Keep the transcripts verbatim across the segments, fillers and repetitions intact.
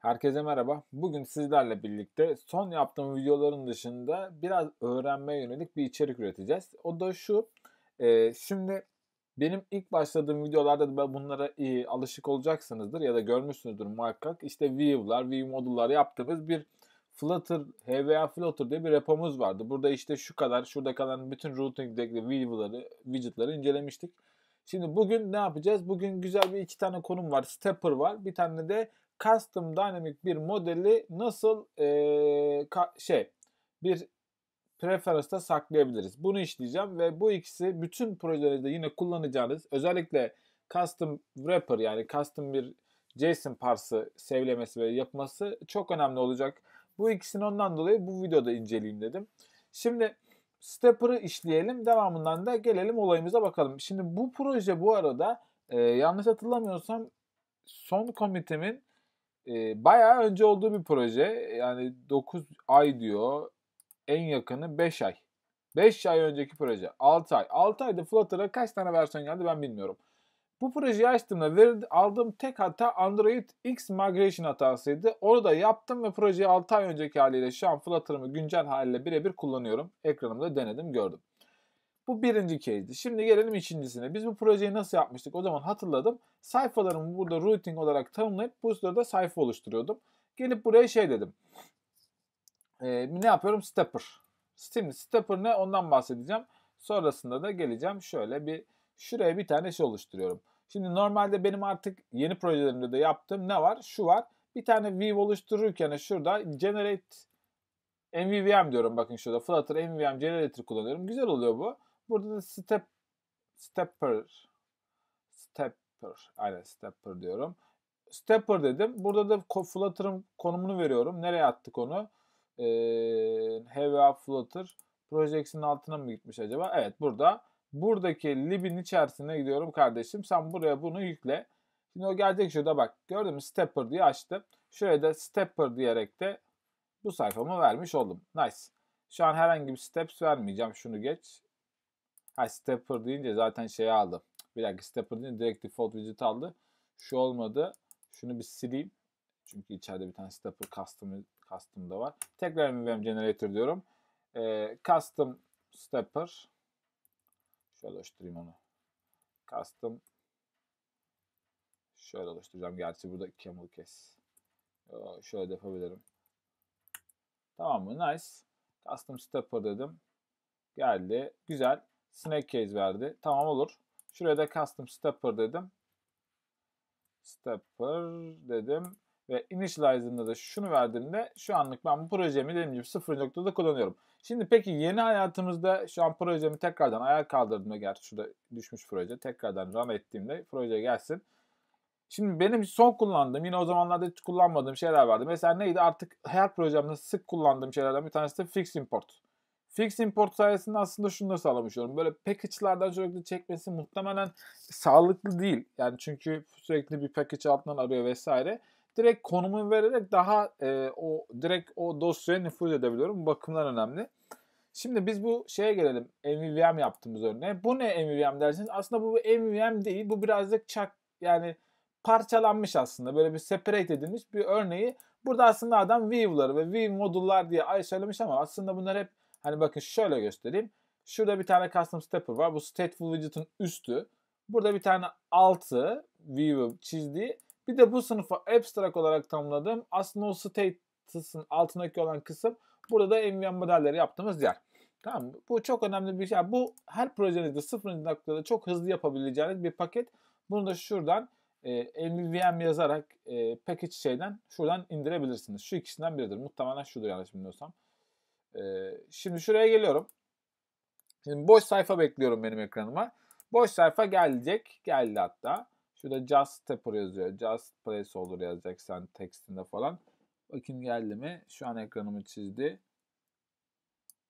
Herkese merhaba. Bugün sizlerle birlikte son yaptığım videoların dışında biraz öğrenmeye yönelik bir içerik üreteceğiz. O da şu. E, şimdi benim ilk başladığım videolarda da bunlara iyi alışık olacaksınızdır ya da görmüşsünüzdür muhakkak. İşte view'lar, view modulları yaptığımız bir Flutter, H V A Flutter diye bir repomuz vardı. Burada işte şu kadar, şurada kalan bütün routing'deki view'ları, widget'ları incelemiştik. Şimdi bugün ne yapacağız? Bugün güzel bir iki tane konum var. Stepper var. Bir tane de custom dynamic bir modeli nasıl ee, şey bir preference'ta saklayabiliriz. Bunu işleyeceğim ve bu ikisi bütün projelerde yine kullanacağınız, özellikle custom wrapper yani custom bir JSON parse'ı sevlemesi ve yapması çok önemli olacak. Bu ikisini ondan dolayı bu videoda inceleyeyim dedim. Şimdi stepper'ı işleyelim. Devamından da gelelim olayımıza bakalım. Şimdi bu proje bu arada e, yanlış hatırlamıyorsam son commit'imin e, bayağı önce olduğu bir proje. Yani dokuz ay diyor. En yakını beş ay. beş ay önceki proje. altı ay. altı ayda Flutter'a kaç tane versiyon geldi ben bilmiyorum. Bu projeyi açtığımda verildi, aldığım tek hata AndroidX migration hatasıydı. Onu da yaptım ve projeyi altı ay önceki haliyle şu an Flutter'ımı güncel haliyle birebir kullanıyorum. Ekranımda denedim, gördüm. Bu birinci case'di. Şimdi gelelim ikincisine. Biz bu projeyi nasıl yapmıştık? O zaman hatırladım. Sayfalarımı burada routing olarak tanımlayıp bu sırada sayfa oluşturuyordum. Gelip buraya şey dedim. Ee, ne yapıyorum? Stepper. Şimdi stepper ne? Ondan bahsedeceğim. Sonrasında da geleceğim. Şöyle bir şuraya bir tane şey oluşturuyorum. Şimdi normalde benim artık yeni projelerimde de yaptığım ne var? Şu var. Bir tane view oluştururken şurada generate M V V M diyorum. Bakın şurada Flutter M V V M generator kullanıyorum. Güzel oluyor bu. Burada da step stepper stepper aynen stepper diyorum. Stepper dedim. Burada da Flutter'ın konumunu veriyorum. Nereye attık onu? Ee, H V A Flutter Projects'in altına mı gitmiş acaba? Evet, burada. Buradaki lib'in içerisine gidiyorum kardeşim. Sen buraya bunu yükle. Şimdi o gelecek şurada bak. Gördün mü? Stepper diye açtım. Şuraya da stepper diyerek de bu sayfamı vermiş oldum. Nice. Şu an herhangi bir steps vermeyeceğim. Şunu geç. Ha, stepper deyince zaten şeyi aldım. Bir dakika, stepper deyince direkt default widget aldı. Şu olmadı. Şunu bir sileyim. Çünkü içeride bir tane stepper custom, custom da var. Tekrar M V V M generator diyorum. Ee, custom stepper. Şöyle oluşturayım onu. Custom. Şöyle oluşturacağım. Gerçi burada camel kes. Şöyle yapabilirim. Tamam mı? Nice. Custom stepper dedim. Geldi. Güzel. Snake case verdi. Tamam, olur. Şuraya da custom stepper dedim. Stepper dedim. Ve initialize'ında da şunu verdiğimde şu anlık ben bu projemi dediğim gibi sıfır noktada kullanıyorum. Şimdi peki yeni hayatımızda şu an projemi tekrardan ayağa kaldırdığımda, gerçi şurada düşmüş proje, tekrardan run ettiğimde proje gelsin. Şimdi benim son kullandığım, yine o zamanlarda hiç kullanmadığım şeyler vardı. Mesela neydi? Artık her projemde sık kullandığım şeylerden bir tanesi de fix import. Fix import sayesinde aslında şunları sağlamış oluyorum. Böyle package'lardan sürekli çekmesi muhtemelen sağlıklı değil. Yani çünkü sürekli bir package altından arıyor vesaire. Direkt konumu vererek daha e, o direkt o dosyaya nüfuz edebiliyorum. Bu bakımdan önemli. Şimdi biz bu şeye gelelim. M V V M yaptığımız örneğe. Bu ne M V V M dersiniz? Aslında bu M V V M değil. Bu birazcık çak, yani parçalanmış aslında. Böyle bir separate edilmiş bir örneği. Burada aslında adam view'ları ve view modullar diye ayrıştırmış ama aslında bunlar hep, hani bakın şöyle göstereyim. Şurada bir tane custom stepper var. Bu stateful widget'ın üstü. Burada bir tane altı view'u çizdiği. Bir de bu sınıfa abstract olarak tanımladığım aslında o status'ın altındaki olan kısım, burada da M V M modelleri yaptığımız yer. Tamam mı? Bu çok önemli bir şey. Yani bu her projenizde sıfırıncı dakikada çok hızlı yapabileceğiniz bir paket. Bunu da şuradan e, M V V M yazarak e, package şeyden şuradan indirebilirsiniz. Şu ikisinden biridir. Muhtemelen şudur yanlış bilmiyorsam. E, şimdi şuraya geliyorum. Şimdi boş sayfa bekliyorum benim ekranıma. Boş sayfa gelecek. Geldi hatta. Şurada just stepper yazıyor. Just placeholder yazacaksan tekstinde falan. Bakayım geldi mi? Şu an ekranımı çizdi.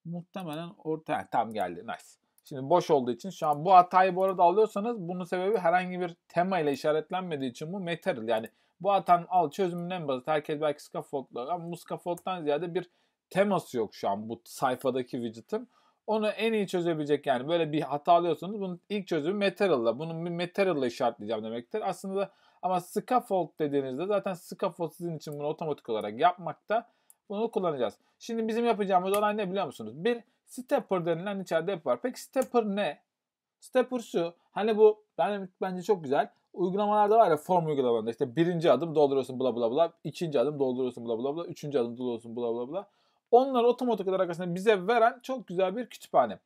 Muhtemelen orta. Tam geldi. Nice. Şimdi boş olduğu için şu an bu hatayı bu arada alıyorsanız bunun sebebi herhangi bir tema ile işaretlenmediği için bu material. Yani bu hatanın al çözümünün en basit. Herkes belki scaffold'la, ama bu scaffold'dan ziyade bir teması yok şu an bu sayfadaki widget'ın. Onu en iyi çözebilecek, yani böyle bir hata alıyorsanız bunun ilk çözümü material'la. Bunun bir material'la işaretleyeceğim demektir. Aslında Ama Scaffold dediğinizde zaten Scaffold sizin için bunu otomatik olarak yapmakta. Bunu kullanacağız. Şimdi bizim yapacağımız olay ne biliyor musunuz? Bir stepper denilen içeride yapı var. Peki stepper ne? Stepper şu. Hani bu yani bence çok güzel. Uygulamalarda var ya, form uygulamalarında işte birinci adım dolduruyorsun bla bla bla. İkinci adım dolduruyorsun bla bla bla. Üçüncü adım dolduruyorsun bla bla bla. Onları otomatik olarak aslında bize veren çok güzel bir kütüphane.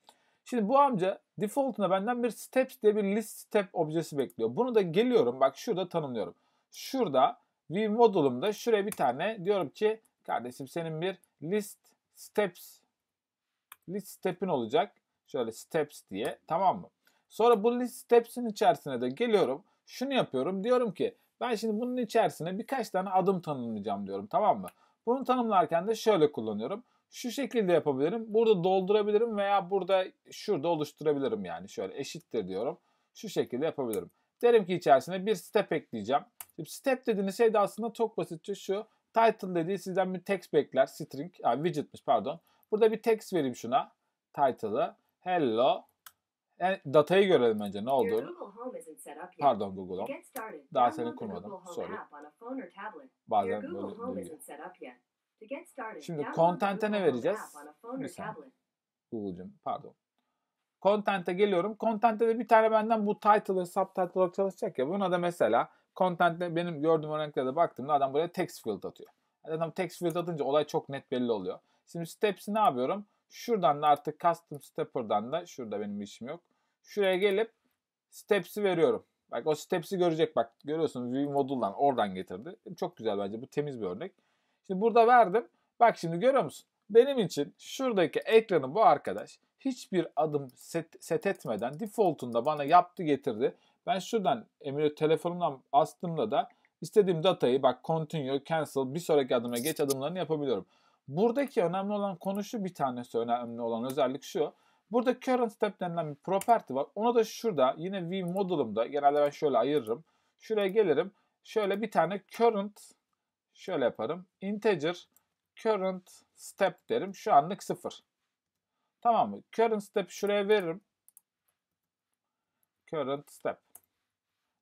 Şimdi bu amca default'una benden bir steps diye bir list step objesi bekliyor. Bunu da geliyorum bak şurada tanımlıyorum. Şurada view modulumda şuraya bir tane diyorum ki kardeşim senin bir list steps list step'in olacak. Şöyle steps diye, tamam mı? Sonra bu list steps'in içerisine de geliyorum. Şunu yapıyorum, diyorum ki ben şimdi bunun içerisine birkaç tane adım tanımlayacağım diyorum, tamam mı? Bunu tanımlarken de şöyle kullanıyorum. Şu şekilde yapabilirim. Burada doldurabilirim veya burada şurada oluşturabilirim yani. Şöyle eşittir diyorum. Şu şekilde yapabilirim. Derim ki içerisine bir step ekleyeceğim. Şimdi step dediğiniz şey de aslında çok basitçe şu. Title dediği sizden bir text bekler. String, yani widget'miş pardon. Burada bir text vereyim şuna. Title'ı. Hello. Yani datayı görelim önce ne olduğunu. Pardon Google'um. Daha seni kurmadım. Sorry. Bazen böyle şimdi content'e ne vereceğiz? Google'cum pardon. Content'e geliyorum. Content'e de bir tane benden bu title'ı subtitle olarak çalışacak ya. Buna da mesela content'te benim gördüğüm örneklerde baktığımda adam buraya text field atıyor. Adam text field atınca olay çok net belli oluyor. Şimdi steps'i ne yapıyorum? Şuradan da artık custom stepper'dan da şurada benim işim yok. Şuraya gelip steps'i veriyorum. Bak o steps'i görecek bak. Görüyorsunuz view module'dan oradan getirdi. Çok güzel bence bu temiz bir örnek. Şimdi burada verdim. Bak şimdi görüyor musun? Benim için şuradaki ekranı bu arkadaş hiçbir adım set, set etmeden default'unda bana yaptı getirdi. Ben şuradan emri telefonumdan astığımda da istediğim datayı bak continue, cancel bir sonraki adıma geç adımlarını yapabiliyorum. Buradaki önemli olan konu şu, bir tanesi önemli olan özellik şu. Burada current step denilen bir property var. Ona da şurada yine view model'ımda genelde ben şöyle ayırırım. Şuraya gelirim. Şöyle bir tane current şöyle yaparım. Integer current step derim. Şu anlık sıfır. Tamam mı? Current step şuraya veririm. Current step.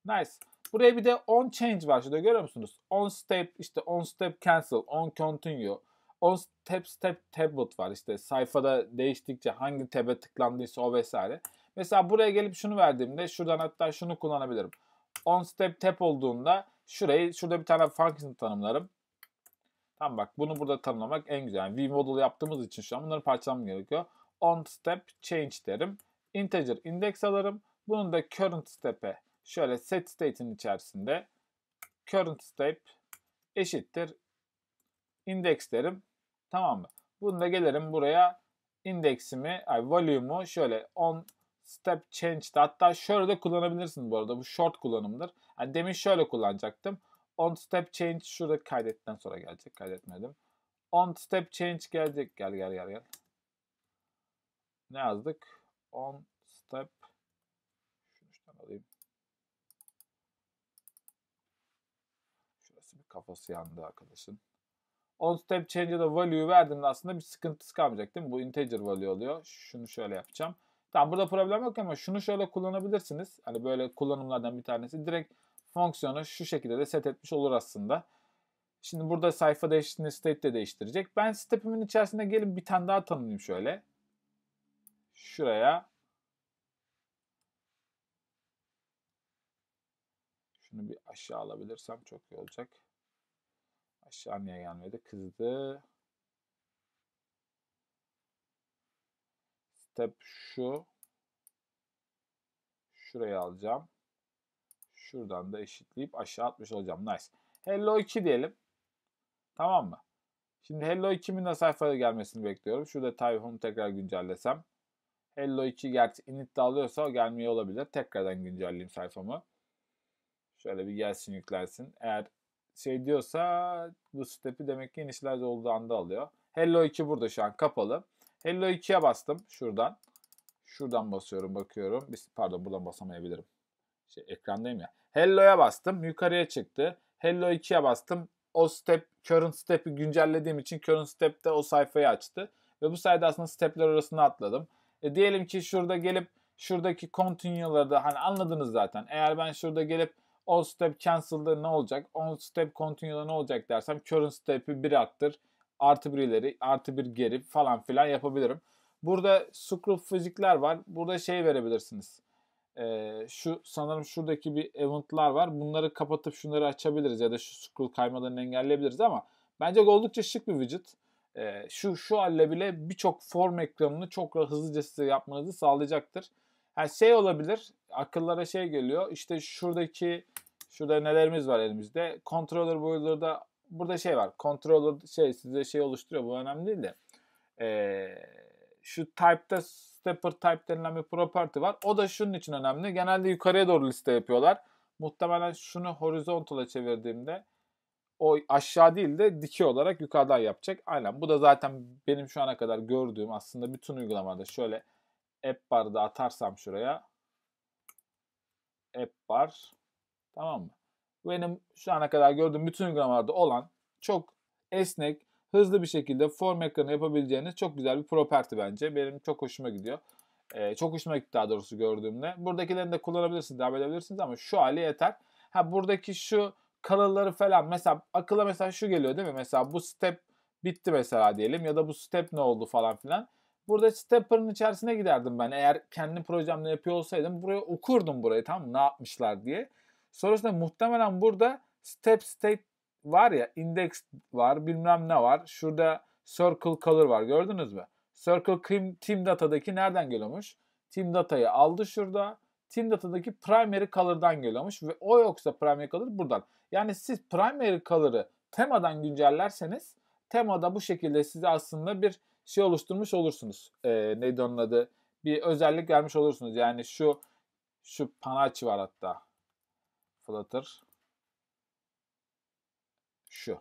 Nice. Buraya bir de on change var. Şurada görüyor musunuz? On step işte on step cancel, on continue. on step step tablet var işte sayfada değiştikçe hangi tab'e tıklandıysa o vesaire. Mesela buraya gelip şunu verdiğimde şuradan hatta şunu kullanabilirim. on step tab olduğunda şurayı şurada bir tane function tanımlarım. Tamam bak bunu burada tanımlamak en güzel. Yani vModel yaptığımız için şu an bunları parçalamam gerekiyor. on step change derim. Integer index alırım. Bunun da current step'e şöyle set state'in içerisinde current step eşittir index derim. Tamam mı? Bunu da gelirim buraya indeksimi, ay value'mu şöyle on step change'de hatta şöyle de kullanabilirsiniz bu arada. Bu short kullanımdır. Yani demin şöyle kullanacaktım. on step change şurada kaydetten sonra gelecek. Kaydetmedim. on step change gelecek. Gel gel gel gel. Ne yazdık? on step şunu şuradan alayım. Şurası bir kafası yandı arkadaşın. on step change'e de value verdiğimde aslında bir sıkıntısı kalmayacak değil mi? Bu integer value oluyor. Şunu şöyle yapacağım. Tamam burada problem yok ama şunu şöyle kullanabilirsiniz. Hani böyle kullanımlardan bir tanesi. Direkt fonksiyonu şu şekilde de set etmiş olur aslında. Şimdi burada sayfa değiştiğinde state de değiştirecek. Ben step'imin içerisine gelin bir tane daha tanımlayayım şöyle. Şuraya. Şunu bir aşağı alabilirsem çok iyi olacak. Aşağı niye gelmedi? Kızdı. Step şu. Şurayı alacağım. Şuradan da eşitleyip aşağı atmış olacağım. Nice. Hello iki diyelim. Tamam mı? Şimdi Hello iki'nin de sayfaya gelmesini bekliyorum. Şurada Type'ımı tekrar güncellesem. Hello iki gerçi init'de alıyorsa gelmeye olabilir. Tekrardan güncelleyeyim sayfamı. Şöyle bir gelsin yüklensin. Eğer şey diyorsa bu step'i demek ki initialize olduğu anda alıyor. Hello iki burada şu an kapalı. Hello iki'ye bastım şuradan. Şuradan basıyorum bakıyorum. Pardon buradan basamayabilirim. Şey, ekrandayım ya. Hello'ya bastım yukarıya çıktı. Hello iki'ye bastım. O step current step'i güncellediğim için current step'te o sayfayı açtı. Ve bu sayede aslında step'ler arasında atladım. E, diyelim ki şurada gelip şuradaki continue'ları da hani anladınız zaten. Eğer ben şurada gelip on step cancel'da ne olacak? on step continue'da ne olacak dersem current step'i bir attır. Artı bir ileri, artı bir geri falan filan yapabilirim. Burada scroll fizikler var. Burada şey verebilirsiniz. Ee, şu sanırım şuradaki bir event'lar var. Bunları kapatıp şunları açabiliriz ya da şu scroll kaymalarını engelleyebiliriz ama bence oldukça şık bir widget. Ee, şu şu halle bile birçok form ekranını çok hızlıca size yapmanızı sağlayacaktır. Her yani şey olabilir. Akıllara şey geliyor. İşte şuradaki şurada nelerimiz var elimizde. Controller boylarda burada şey var. Controller şey size şey oluşturuyor. Bu önemli değil de. Ee, şu type'da stepper type denilen bir property var. O da şunun için önemli. Genelde yukarıya doğru liste yapıyorlar. Muhtemelen şunu horizontal'a çevirdiğimde o aşağı değil de dikey olarak yukarıdan yapacak. Aynen. Bu da zaten benim şu ana kadar gördüğüm aslında bütün uygulamalarda şöyle app bar'da atarsam şuraya app bar, tamam mı? Benim şu ana kadar gördüğüm bütün uygulamalarda olan çok esnek, hızlı bir şekilde form ekranı yapabileceğiniz çok güzel bir property bence. Benim çok hoşuma gidiyor. Ee, çok hoşuma gitti daha doğrusu gördüğümde. Buradakilerini de kullanabilirsiniz, devam edebilirsiniz ama şu hali yeter. Ha buradaki şu kalırları falan mesela akıla mesela şu geliyor değil mi? Mesela bu step bitti mesela diyelim ya da bu step ne oldu falan filan. Burada stepper'ın içerisine giderdim ben. Eğer kendi projemle yapıyor olsaydım buraya okurdum burayı tam ne yapmışlar diye. Sonrasında muhtemelen burada step state var ya, index var, bilmem ne var. Şurada circle color var. Gördünüz mü? Circle team data'daki nereden geliyormuş? Team data'yı aldı şurada. Team data'daki primary color'dan geliyormuş ve o yoksa primary color buradan. Yani siz primary color'ı temadan güncellerseniz temada bu şekilde size aslında bir şey oluşturmuş olursunuz. Ee, neydi onun adı? Bir özellik vermiş olursunuz. Yani şu şu panache var hatta. Flutter. Şu.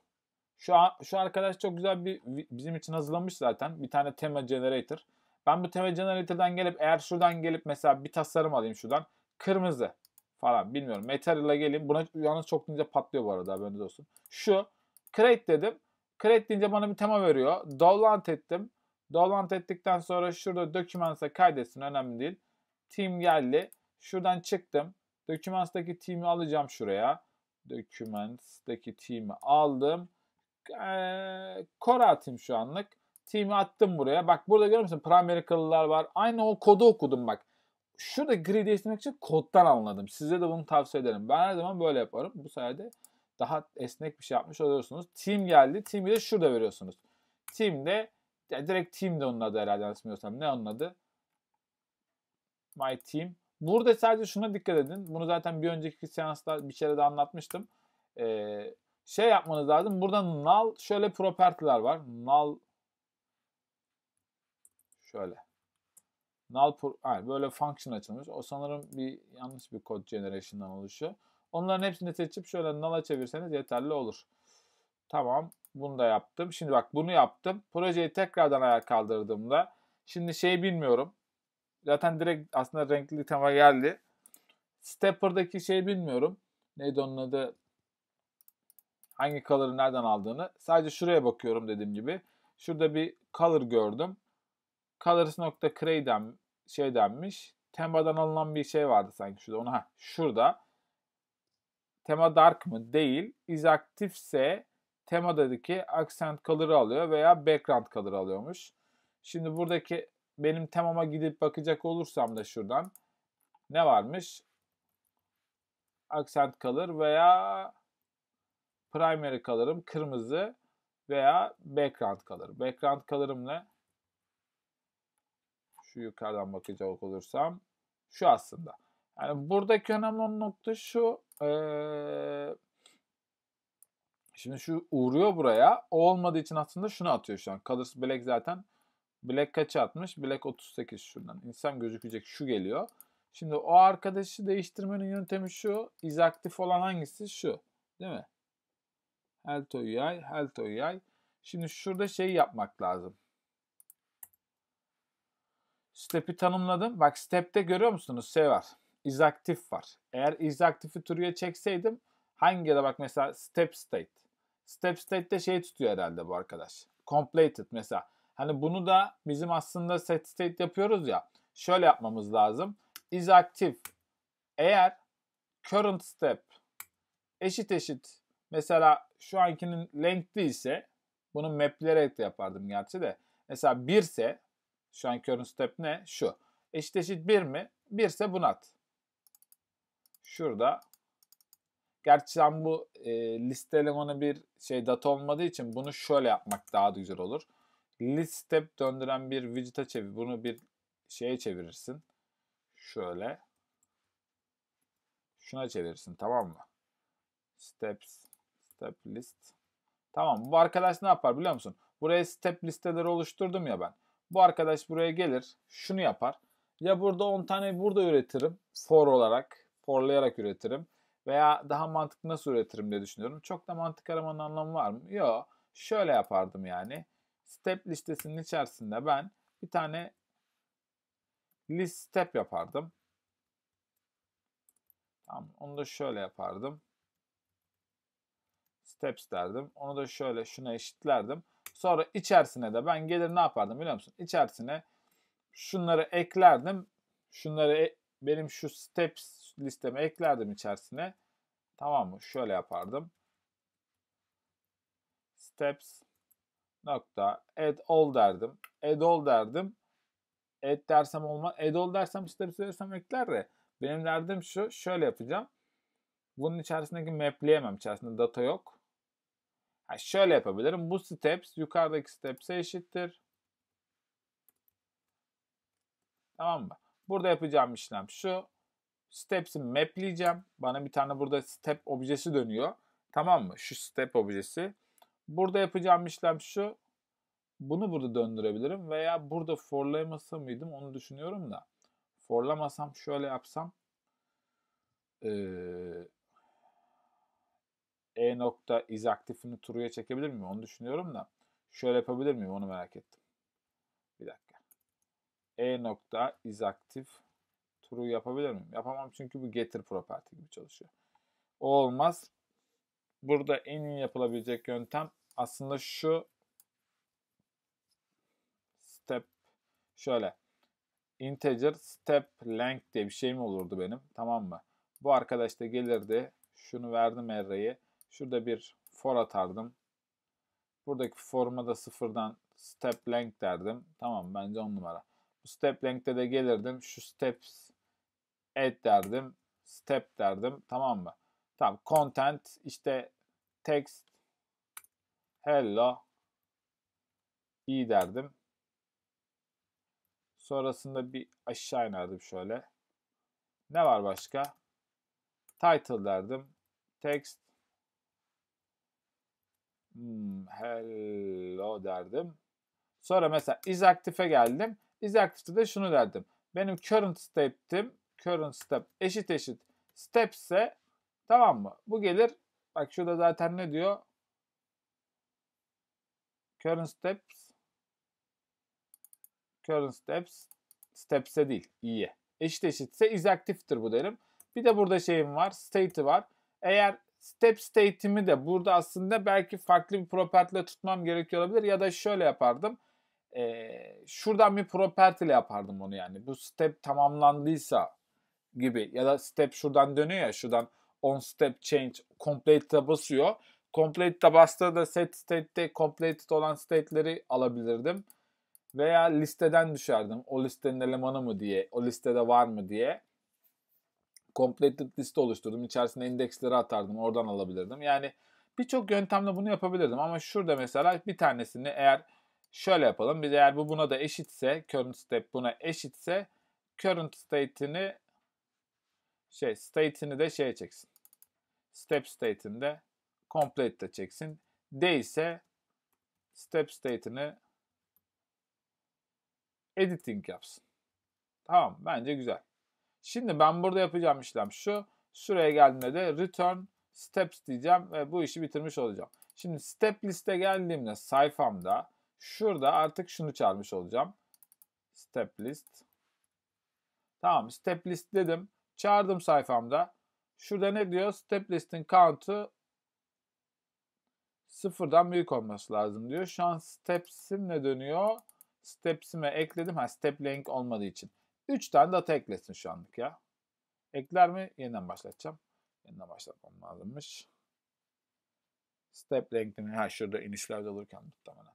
Şu, an, şu arkadaş çok güzel bir bizim için hazırlamış zaten. Bir tane tema generator. Ben bu tema generator'dan gelip eğer şuradan gelip mesela bir tasarım alayım şuradan. Kırmızı falan bilmiyorum. Material'a geleyim. Buna yalnız çok ince patlıyor bu arada haberiniz olsun. Şu. Create dedim. Create deyince bana bir tema veriyor. Download ettim. Download ettikten sonra şurada Documents'a kaydetsin. Önemli değil. Team geldi. Şuradan çıktım. Documents'daki team'i alacağım şuraya. Documents'daki team'i aldım. Ee, Core atayım şu anlık. Team'i attım buraya. Bak burada görüyor musun? Primary color'lar var. Aynı o kodu okudum bak. Şurada gri değiştirmek için koddan anladım. Size de bunu tavsiye ederim. Ben her zaman böyle yaparım. Bu sayede daha esnek bir şey yapmış oluyorsunuz. Team geldi. Team'i de şurada veriyorsunuz. Team'de direkt team'de onun adı herhalde anlatmıyorsam. Ne onun adı? My team. Burada sadece şuna dikkat edin. Bunu zaten bir önceki seansta bir kere de anlatmıştım. Ee, şey yapmanız lazım. Burada null şöyle property'ler var. Null şöyle. Null yani böyle function açılmış. O sanırım bir yanlış bir code generation'dan oluşuyor. Onların hepsini seçip şöyle null'a çevirseniz yeterli olur. Tamam. Bunu da yaptım. Şimdi bak bunu yaptım. Projeyi tekrardan ayağa kaldırdığımda şimdi şeyi bilmiyorum. Zaten direkt aslında renkli tema geldi. Stepper'daki şeyi bilmiyorum. Neydi onun adı? Hangi color'ı nereden aldığını. Sadece şuraya bakıyorum dediğim gibi. Şurada bir color gördüm. Colors.create'den şey denmiş. Tema'dan alınan bir şey vardı sanki şurada. Ona, şurada. Tema dark mı? Değil. Is aktifse temadaki accent color'ı alıyor veya background color'ı alıyormuş. Şimdi buradaki benim temama gidip bakacak olursam da şuradan ne varmış? Accent color veya primary color'ım kırmızı veya background color. Background color'ım ne? Şu yukarıdan bakacak olursam şu aslında. Yani buradaki önemli olan nokta şu. Ee, şimdi şu uğruyor buraya. O olmadığı için aslında şunu atıyor şu an. Colors black zaten. Black kaça atmış? Black otuz sekiz şuradan. İnsan gözükecek şu geliyor. Şimdi o arkadaşı değiştirmenin yöntemi şu. İzaktif olan hangisi? Şu. Değil mi? Helto U I, Helto U I. Şimdi şurada şey yapmak lazım. Step'i tanımladım. Bak step'te görüyor musunuz? Şey var. İzaktif var. Eğer izaktifi true'ya çekseydim hangi ya da bak mesela step state. Step state'te şey tutuyor herhalde bu arkadaş. Completed mesela. Hani bunu da bizim aslında set state yapıyoruz ya. Şöyle yapmamız lazım. Is active. Eğer current step eşit eşit, mesela şu ankinin length'i ise bunu mapleyerek de yapardım gerçi de. Mesela bir ise şu an current step ne? Şu. Eşit eşit bir mi? bir ise bunu at. Şurada. Gerçi sen bu e, liste elemanı bir şey data olmadığı için bunu şöyle yapmak daha da güzel olur. List step döndüren bir widget'a çevir. Bunu bir şeye çevirirsin. Şöyle. Şuna çevirirsin, tamam mı? Steps. Step list. Tamam. Bu arkadaş ne yapar biliyor musun? Buraya step listeleri oluşturdum ya ben. Bu arkadaş buraya gelir. Şunu yapar. Ya burada on tane burada üretirim. For olarak. Forlayarak üretirim. Veya daha mantıklı nasıl üretirim diye düşünüyorum. Çok da mantık aramanın anlamı var mı? Yok. Şöyle yapardım yani. Step listesinin içerisinde ben bir tane list step yapardım. Tamam. Onu da şöyle yapardım. Steps derdim. Onu da şöyle şuna eşitlerdim. Sonra içerisine de ben gelir ne yapardım biliyor musun? İçerisine şunları eklerdim. Şunları e benim şu steps listeme eklerdim içerisine. Tamam mı? Şöyle yapardım. Steps nokta add all derdim. Add all derdim. Add dersem olmaz. Add all dersem steps dersem ekler de. Benim derdim şu. Şöyle yapacağım. Bunun içerisindeki mapleyemem. İçerisinde data yok. Yani şöyle yapabilirim. Bu steps yukarıdaki steps'e eşittir. Tamam mı? Burada yapacağım işlem şu. Steps'i mapleyeceğim. Bana bir tane burada step objesi dönüyor. Tamam mı? Şu step objesi. Burada yapacağım işlem şu. Bunu burada döndürebilirim. Veya burada forlayamasam mıydım? Onu düşünüyorum da. Forlamasam şöyle yapsam. Eee... E nokta is aktifini true'ya çekebilir miyim? Onu düşünüyorum da. Şöyle yapabilir miyim? Onu merak ettim. Bir dakika. E nokta is aktif true yapabilir miyim? Yapamam çünkü bu getter property gibi çalışıyor. O olmaz. Burada en iyi yapılabilecek yöntem aslında şu step şöyle integer step length diye bir şey mi olurdu benim? Tamam mı? Bu arkadaş da gelirdi. Şunu verdim array'e. Şurada bir for atardım. Buradaki forma da sıfırdan step length derdim. Tamam, bence on numara. Bu step length'te de gelirdim. Şu steps add derdim. Step derdim. Tamam mı? Tamam. Content işte text hello i derdim. Sonrasında bir aşağı inerdim şöyle. Ne var başka? Title derdim. Text Hmm, hello derdim. Sonra mesela is active'e geldim. Is active'de de şunu derdim. Benim current step'tim. Current step eşit eşit step'se tamam mı? Bu gelir. Bak şurada zaten ne diyor? Current steps current steps step'se değil. İyi. Eşit eşitse is active'tir bu derim. Bir de burada şeyim var. State'i var. Eğer step state'imi de burada aslında belki farklı bir property ile tutmam gerekiyor olabilir. Ya da şöyle yapardım. Ee, şuradan bir property ile yapardım onu yani. Bu step tamamlandıysa gibi. Ya da step şuradan dönüyor ya. Şuradan on step change complete'e basıyor. Complete'e bastığı da set state'te completed olan state'leri alabilirdim. Veya listeden düşerdim. O listenin elemanı mı diye. O listede var mı diye. Completed liste oluşturdum. İçerisine indeksleri atardım. Oradan alabilirdim. Yani birçok yöntemle bunu yapabilirdim. Ama şurada mesela bir tanesini eğer şöyle yapalım. Biz eğer bu buna da eşitse, current step buna eşitse current state'ini şey state'ini de şeye çeksin. Step state'ini de complete'de çeksin. Değilse step state'ini editing yapsın. Tamam. Bence güzel. Şimdi ben burada yapacağım işlem şu. Şuraya geldiğimde de return steps diyeceğim ve bu işi bitirmiş olacağım. Şimdi step liste geldiğimde sayfamda şurada artık şunu çağırmış olacağım. Step list. Tamam, step list dedim. Çağırdım sayfamda. Şurada ne diyor? Step list'in count'u sıfırdan büyük olması lazım diyor. Şu an steps'imle dönüyor. Steps'ime ekledim. Ha, step length olmadığı için. üç tane data eklesin şu anlık ya. Ekler mi? Yeniden başlatacağım. Yeniden başlatmam lazımmış. Step length'ini ha şurada initialize alırken muhtemelen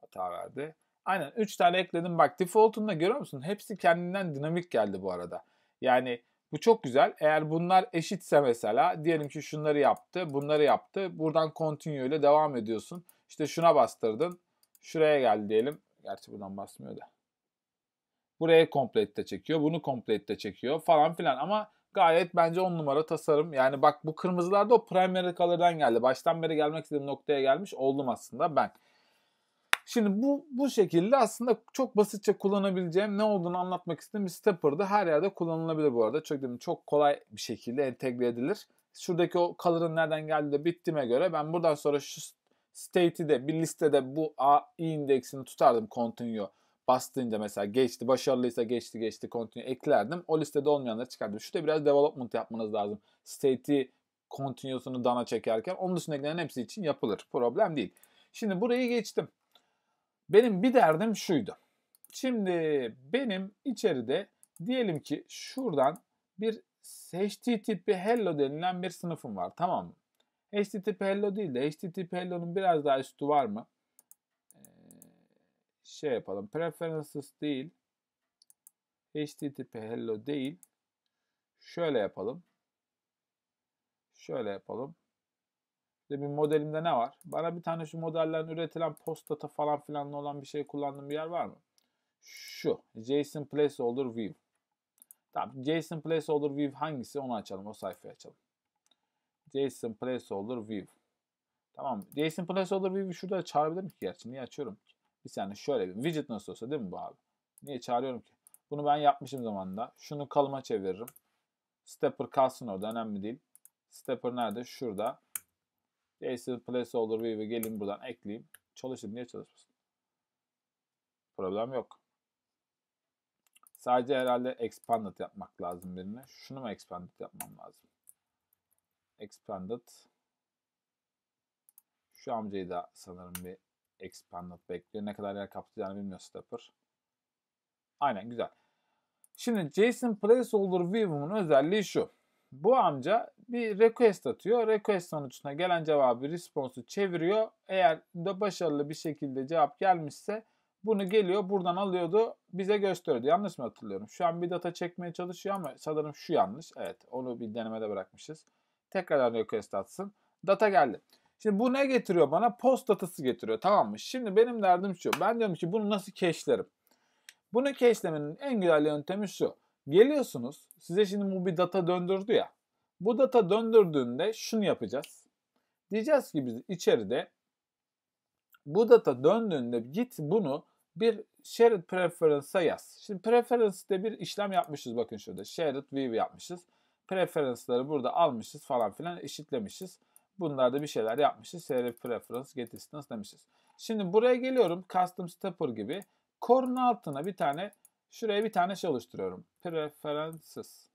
hata verdi. Aynen üç tane ekledim. Bak default'unda görüyor musun? Hepsi kendinden dinamik geldi bu arada. Yani bu çok güzel. Eğer bunlar eşitse mesela diyelim ki şunları yaptı, bunları yaptı. Buradan continue ile devam ediyorsun. İşte şuna bastırdın. Şuraya geldi diyelim. Gerçi buradan basmıyor da. Buraya complete de çekiyor. Bunu complete de çekiyor falan filan. Ama gayet bence on numara tasarım. Yani bak bu kırmızılarda o primary color'dan geldi. Baştan beri gelmek istediğim noktaya gelmiş oldum aslında ben. Şimdi bu bu şekilde aslında çok basitçe kullanabileceğim, ne olduğunu anlatmak istediğim bir stepper'dı. Her yerde kullanılabilir bu arada. Çok dedim çok kolay bir şekilde entegre edilir. Şuradaki o color'ın nereden geldiği de bittiğime göre ben buradan sonra şu state'i de bir listede bu A i indeksini tutardım. Continue bastığında mesela geçti, başarılıysa geçti geçti continue eklerdim. O listede olmayanları çıkardım. Şurada biraz development yapmanız lazım. State'i continue'sunu dana çekerken onun dışındakilerin hepsi için yapılır. Problem değil. Şimdi burayı geçtim. Benim bir derdim şuydu. Şimdi benim içeride diyelim ki şuradan bir H T T P hello denilen bir sınıfım var, tamam mı? H T T P hello değil de H T T P hello'nun biraz daha üstü var mı? Ee, şey yapalım. Preferences değil. H T T P hello değil. Şöyle yapalım. Şöyle yapalım. Bir modelimde ne var? Bana bir tane şu modellerin üretilen post data falan filanla olan bir şey kullandığım bir yer var mı? Şu. JSON Placeholder View. Tamam. JSON Placeholder View hangisi? Onu açalım. O sayfayı açalım. JSON Placeholder View. Tamam. JSON Placeholder View'u şurada çağırabilirim ki gerçi. Niye açıyorum ki? Bir saniye şöyle bir. Widget nasıl olsa değil mi bu abi? Niye çağırıyorum ki? Bunu ben yapmışım zamanında. Şunu kalıma çeviririm. Stepper kalsın orada. Önemli değil. Stepper nerede? Şurada. JSON Placeholder View'e gelin buradan ekleyeyim. Çalışır. Niye çalışmasın? Problem yok. Sadece herhalde expanded yapmak lazım birine. Şunu mu expanded yapmam lazım? Expanded. Şu amcayı da sanırım bir expanded bekliyor. Ne kadar yer kapsayacağını bilmiyor stepper. Aynen güzel. Şimdi JSON Placeholder View'un özelliği şu. Bu amca bir request atıyor. Request sonucuna gelen cevabı response'u çeviriyor. Eğer de başarılı bir şekilde cevap gelmişse bunu geliyor buradan alıyordu bize gösteriyordu. Yanlış mı hatırlıyorum? Şu an bir data çekmeye çalışıyor ama sanırım şu yanlış. Evet onu bir denemede bırakmışız. Tekrardan request atsın. Data geldi. Şimdi bu ne getiriyor bana? Post datası getiriyor, tamam mı? Şimdi benim derdim şu. Ben diyorum ki bunu nasıl cache'lerim? Bunu cache'lemenin en güzel yöntemi şu. Geliyorsunuz. Size şimdi bu bir data döndürdü ya. Bu data döndürdüğünde şunu yapacağız. Diyeceğiz ki biz içeride bu data döndüğünde git bunu bir shared preference'a yaz. Şimdi preference'de bir işlem yapmışız. Bakın şurada shared view yapmışız. Preference'ları burada almışız falan filan eşitlemişiz. Bunlarda bir şeyler yapmışız. Shared preference get instance demişiz. Şimdi buraya geliyorum. Custom stepper gibi. Core'un altına bir tane şuraya bir tane şey oluşturuyorum. Preferences.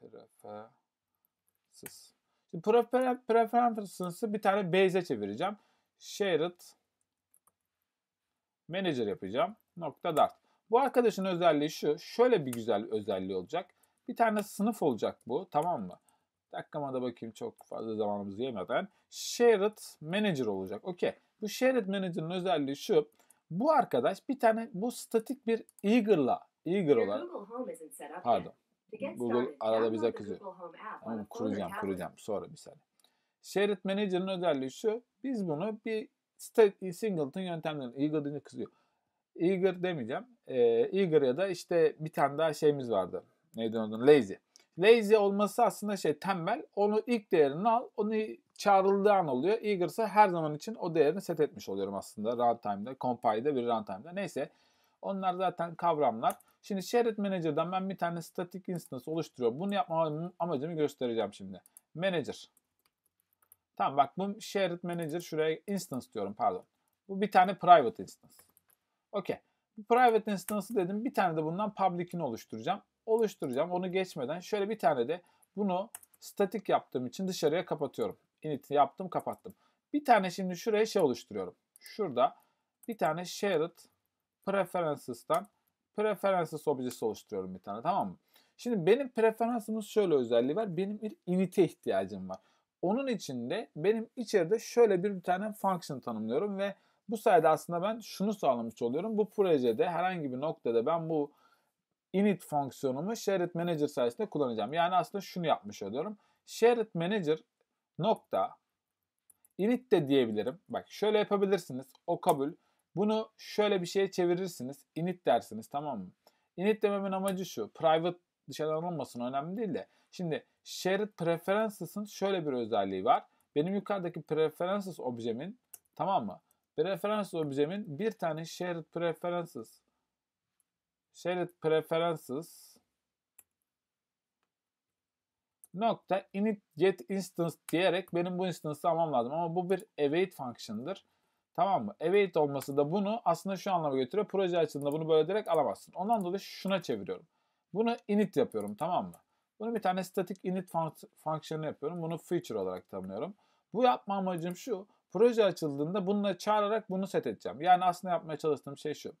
Preferences. Şimdi prefer preferences'ı bir tane base'e çevireceğim. Shared manager yapacağım. Nokta dart. Bu arkadaşın özelliği şu. Şöyle bir güzel özelliği olacak. Bir tane sınıf olacak bu. Tamam mı? Dakikama da bakayım çok fazla zamanımızı yemeden. Shared manager olacak. Okey. Bu shared manager'ın özelliği şu. Bu arkadaş bir tane bu statik bir eager'la eager olan pardon Google arada bize kızıyor. Tamam, kuracağım kuracağım sonra bir saniye. Shared Manager'ın özelliği şu. Biz bunu bir state, singleton yöntemleriyle eager'ını kızıyor. Eager demeyeceğim. Ee, eager ya da işte bir tane daha şeyimiz vardı. Neydi onun? Lazy. Lazy olması aslında şey tembel. Onu ilk değerini al. Onu çağrıldığı an oluyor. Eager'sa her zaman için o değerini set etmiş oluyorum aslında. Runtime'da, compile'da, bir runtime'da. Neyse. Onlar zaten kavramlar. Şimdi Shared Manager'dan ben bir tane static instance oluşturuyorum. Bunu yapma amacımı göstereceğim şimdi. Manager. Tamam bak bu Shared Manager şuraya instance diyorum pardon. Bu bir tane private instance. Okey. Private instance'ı dedim. Bir tane de bundan public'ini oluşturacağım. Oluşturacağım. Onu geçmeden şöyle bir tane de bunu statik yaptığım için dışarıya kapatıyorum. Init yaptım, kapattım. Bir tane şimdi şuraya şey oluşturuyorum. Şurada bir tane shared preferences'tan preferences objesi oluşturuyorum bir tane, tamam mı? Şimdi benim preferansımız şöyle özelliği var. Benim bir init'e ihtiyacım var. Onun için de benim içeride şöyle bir tane function tanımlıyorum ve bu sayede aslında ben şunu sağlamış oluyorum. Bu projede herhangi bir noktada ben bu init fonksiyonumu shared manager sayesinde kullanacağım. Yani aslında şunu yapmış oluyorum. Shared manager nokta init de diyebilirim. Bak şöyle yapabilirsiniz. O kabul. Bunu şöyle bir şeye çevirirsiniz. Init dersiniz, tamam mı? Init dememin amacı şu. Private dışarıdan olmasın, önemli değil de. Şimdi Shared Preferences'ın şöyle bir özelliği var. Benim yukarıdaki Preferences objemin, tamam mı? Preferences objemin bir tane Shared Preferences Shared Preferences nokta init get instance diyerek benim bu instance'ı almam lazım. Ama bu bir await function'dır. Tamam mı? Await olması da bunu aslında şu anlama götürüyor. Proje açıldığında bunu böyle direkt alamazsın. Ondan dolayı şuna çeviriyorum. Bunu init yapıyorum, tamam mı? Bunu bir tane static init fonksiyonu yapıyorum. Bunu feature olarak tanımlıyorum. Bu yapma amacım şu. Proje açıldığında bununla çağırarak bunu set edeceğim. Yani aslında yapmaya çalıştığım şey şu.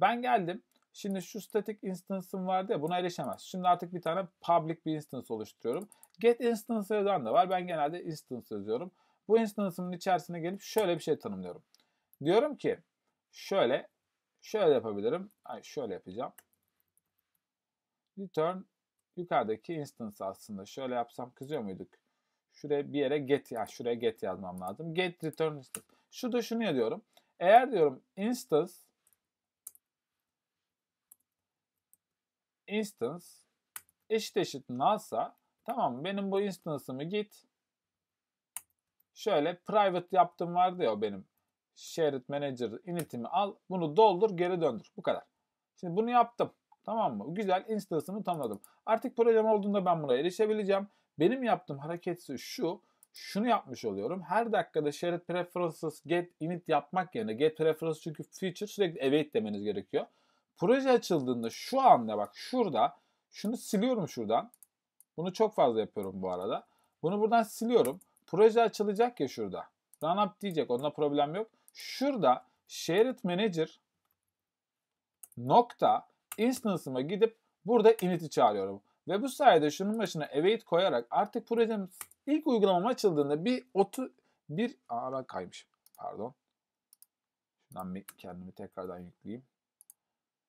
Ben geldim. Şimdi şu static instance'ım vardı ya, buna erişemez. Şimdi artık bir tane public bir instance oluşturuyorum. Get instance yazan da var. Ben genelde instance yazıyorum. Bu instance'ımın içerisine gelip şöyle bir şey tanımlıyorum. Diyorum ki şöyle şöyle yapabilirim. Ay, şöyle yapacağım. Return yukarıdaki instance aslında. Şöyle yapsam kızıyor muyduk? Şuraya bir yere get, ya yani şuraya get yazmam lazım. Get return instance. Şu da şunu diyorum. Eğer diyorum instance instance eşit eşit null'sa, tamam, benim bu instance'ımı git şöyle private yaptım vardı ya, o benim shared manager init'imi al, bunu doldur, geri döndür. Bu kadar. Şimdi bunu yaptım. Tamam mı? Güzel, instance'ımı tamamladım. Artık projem olduğunda ben buna erişebileceğim. Benim yaptığım hareketsi şu. Şunu yapmış oluyorum. Her dakikada shared preferences get init yapmak yerine, get preferences çünkü feature sürekli await demeniz gerekiyor. Proje açıldığında şu anda bak şurada şunu siliyorum şuradan. Bunu çok fazla yapıyorum bu arada. Bunu buradan siliyorum. Proje açılacak ya şurada. Run up diyecek. Onda problem yok. Şurada shared manager nokta instance'ıma gidip burada init'i çağırıyorum. Ve bu sayede şunun başına await koyarak artık projenin ilk uygulamam açıldığında bir otu bir aa ben kaymışım. Pardon. Şundan bir kendimi tekrardan yükleyeyim.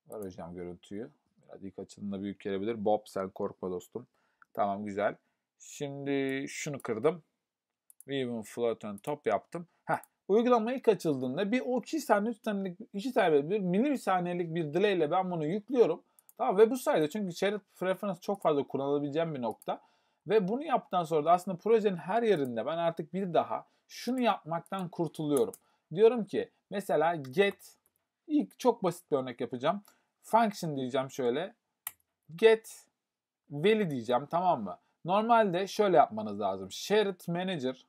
Var hocam görüntüyü. Biraz ilk açıldığında büyük gelebilir. Bob sen korkma dostum. Tamam, güzel. Şimdi şunu kırdım. Even Flutter top yaptım. Heh. Uygulama ilk açıldığında bir o iki saniye, üç saniyelik, iki saniye bir milisaniyelik bir delay ile ben bunu yüklüyorum. Tamam, ve bu sayede çünkü shared preference çok fazla kullanılabileceğim bir nokta. Ve bunu yaptıktan sonra da aslında projenin her yerinde ben artık bir daha şunu yapmaktan kurtuluyorum. Diyorum ki mesela get, ilk çok basit bir örnek yapacağım. Function diyeceğim şöyle. Get value diyeceğim, tamam mı? Normalde şöyle yapmanız lazım. Shared manager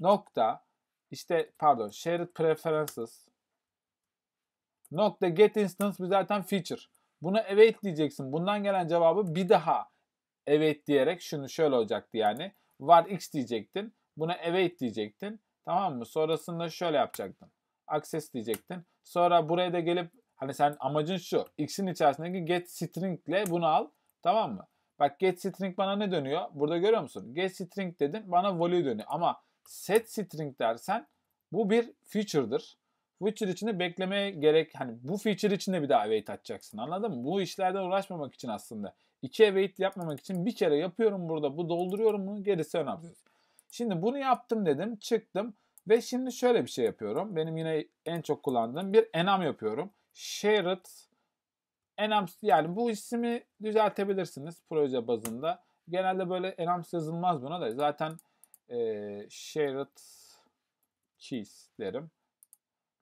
nokta İşte pardon shared preferences nokta get instance bir zaten feature. Buna await diyeceksin. Bundan gelen cevabı bir daha await diyerek şunu şöyle olacaktı yani. Var x diyecektin. Buna await diyecektin. Tamam mı? Sonrasında şöyle yapacaktın. Access diyecektin. Sonra buraya da gelip hani sen amacın şu. X'in içerisindeki get string ile bunu al. Tamam mı? Bak get string bana ne dönüyor? Burada görüyor musun? Get string dedin. Bana value dönüyor. Ama set string dersen bu bir feature'dır. Feature içinde beklemeye gerek, hani bu feature içinde bir daha await atacaksın. Anladın mı? Bu işlerden uğraşmamak için aslında. İki await yapmamak için bir kere yapıyorum burada. Bu dolduruyorum bunu. Gerisi önemsiz. Şimdi bunu yaptım dedim. Çıktım. Ve şimdi şöyle bir şey yapıyorum. Benim yine en çok kullandığım bir enum yapıyorum. Shared enum, yani bu ismi düzeltebilirsiniz proje bazında. Genelde böyle enum yazılmaz buna da. Zaten Ee, shared keys derim.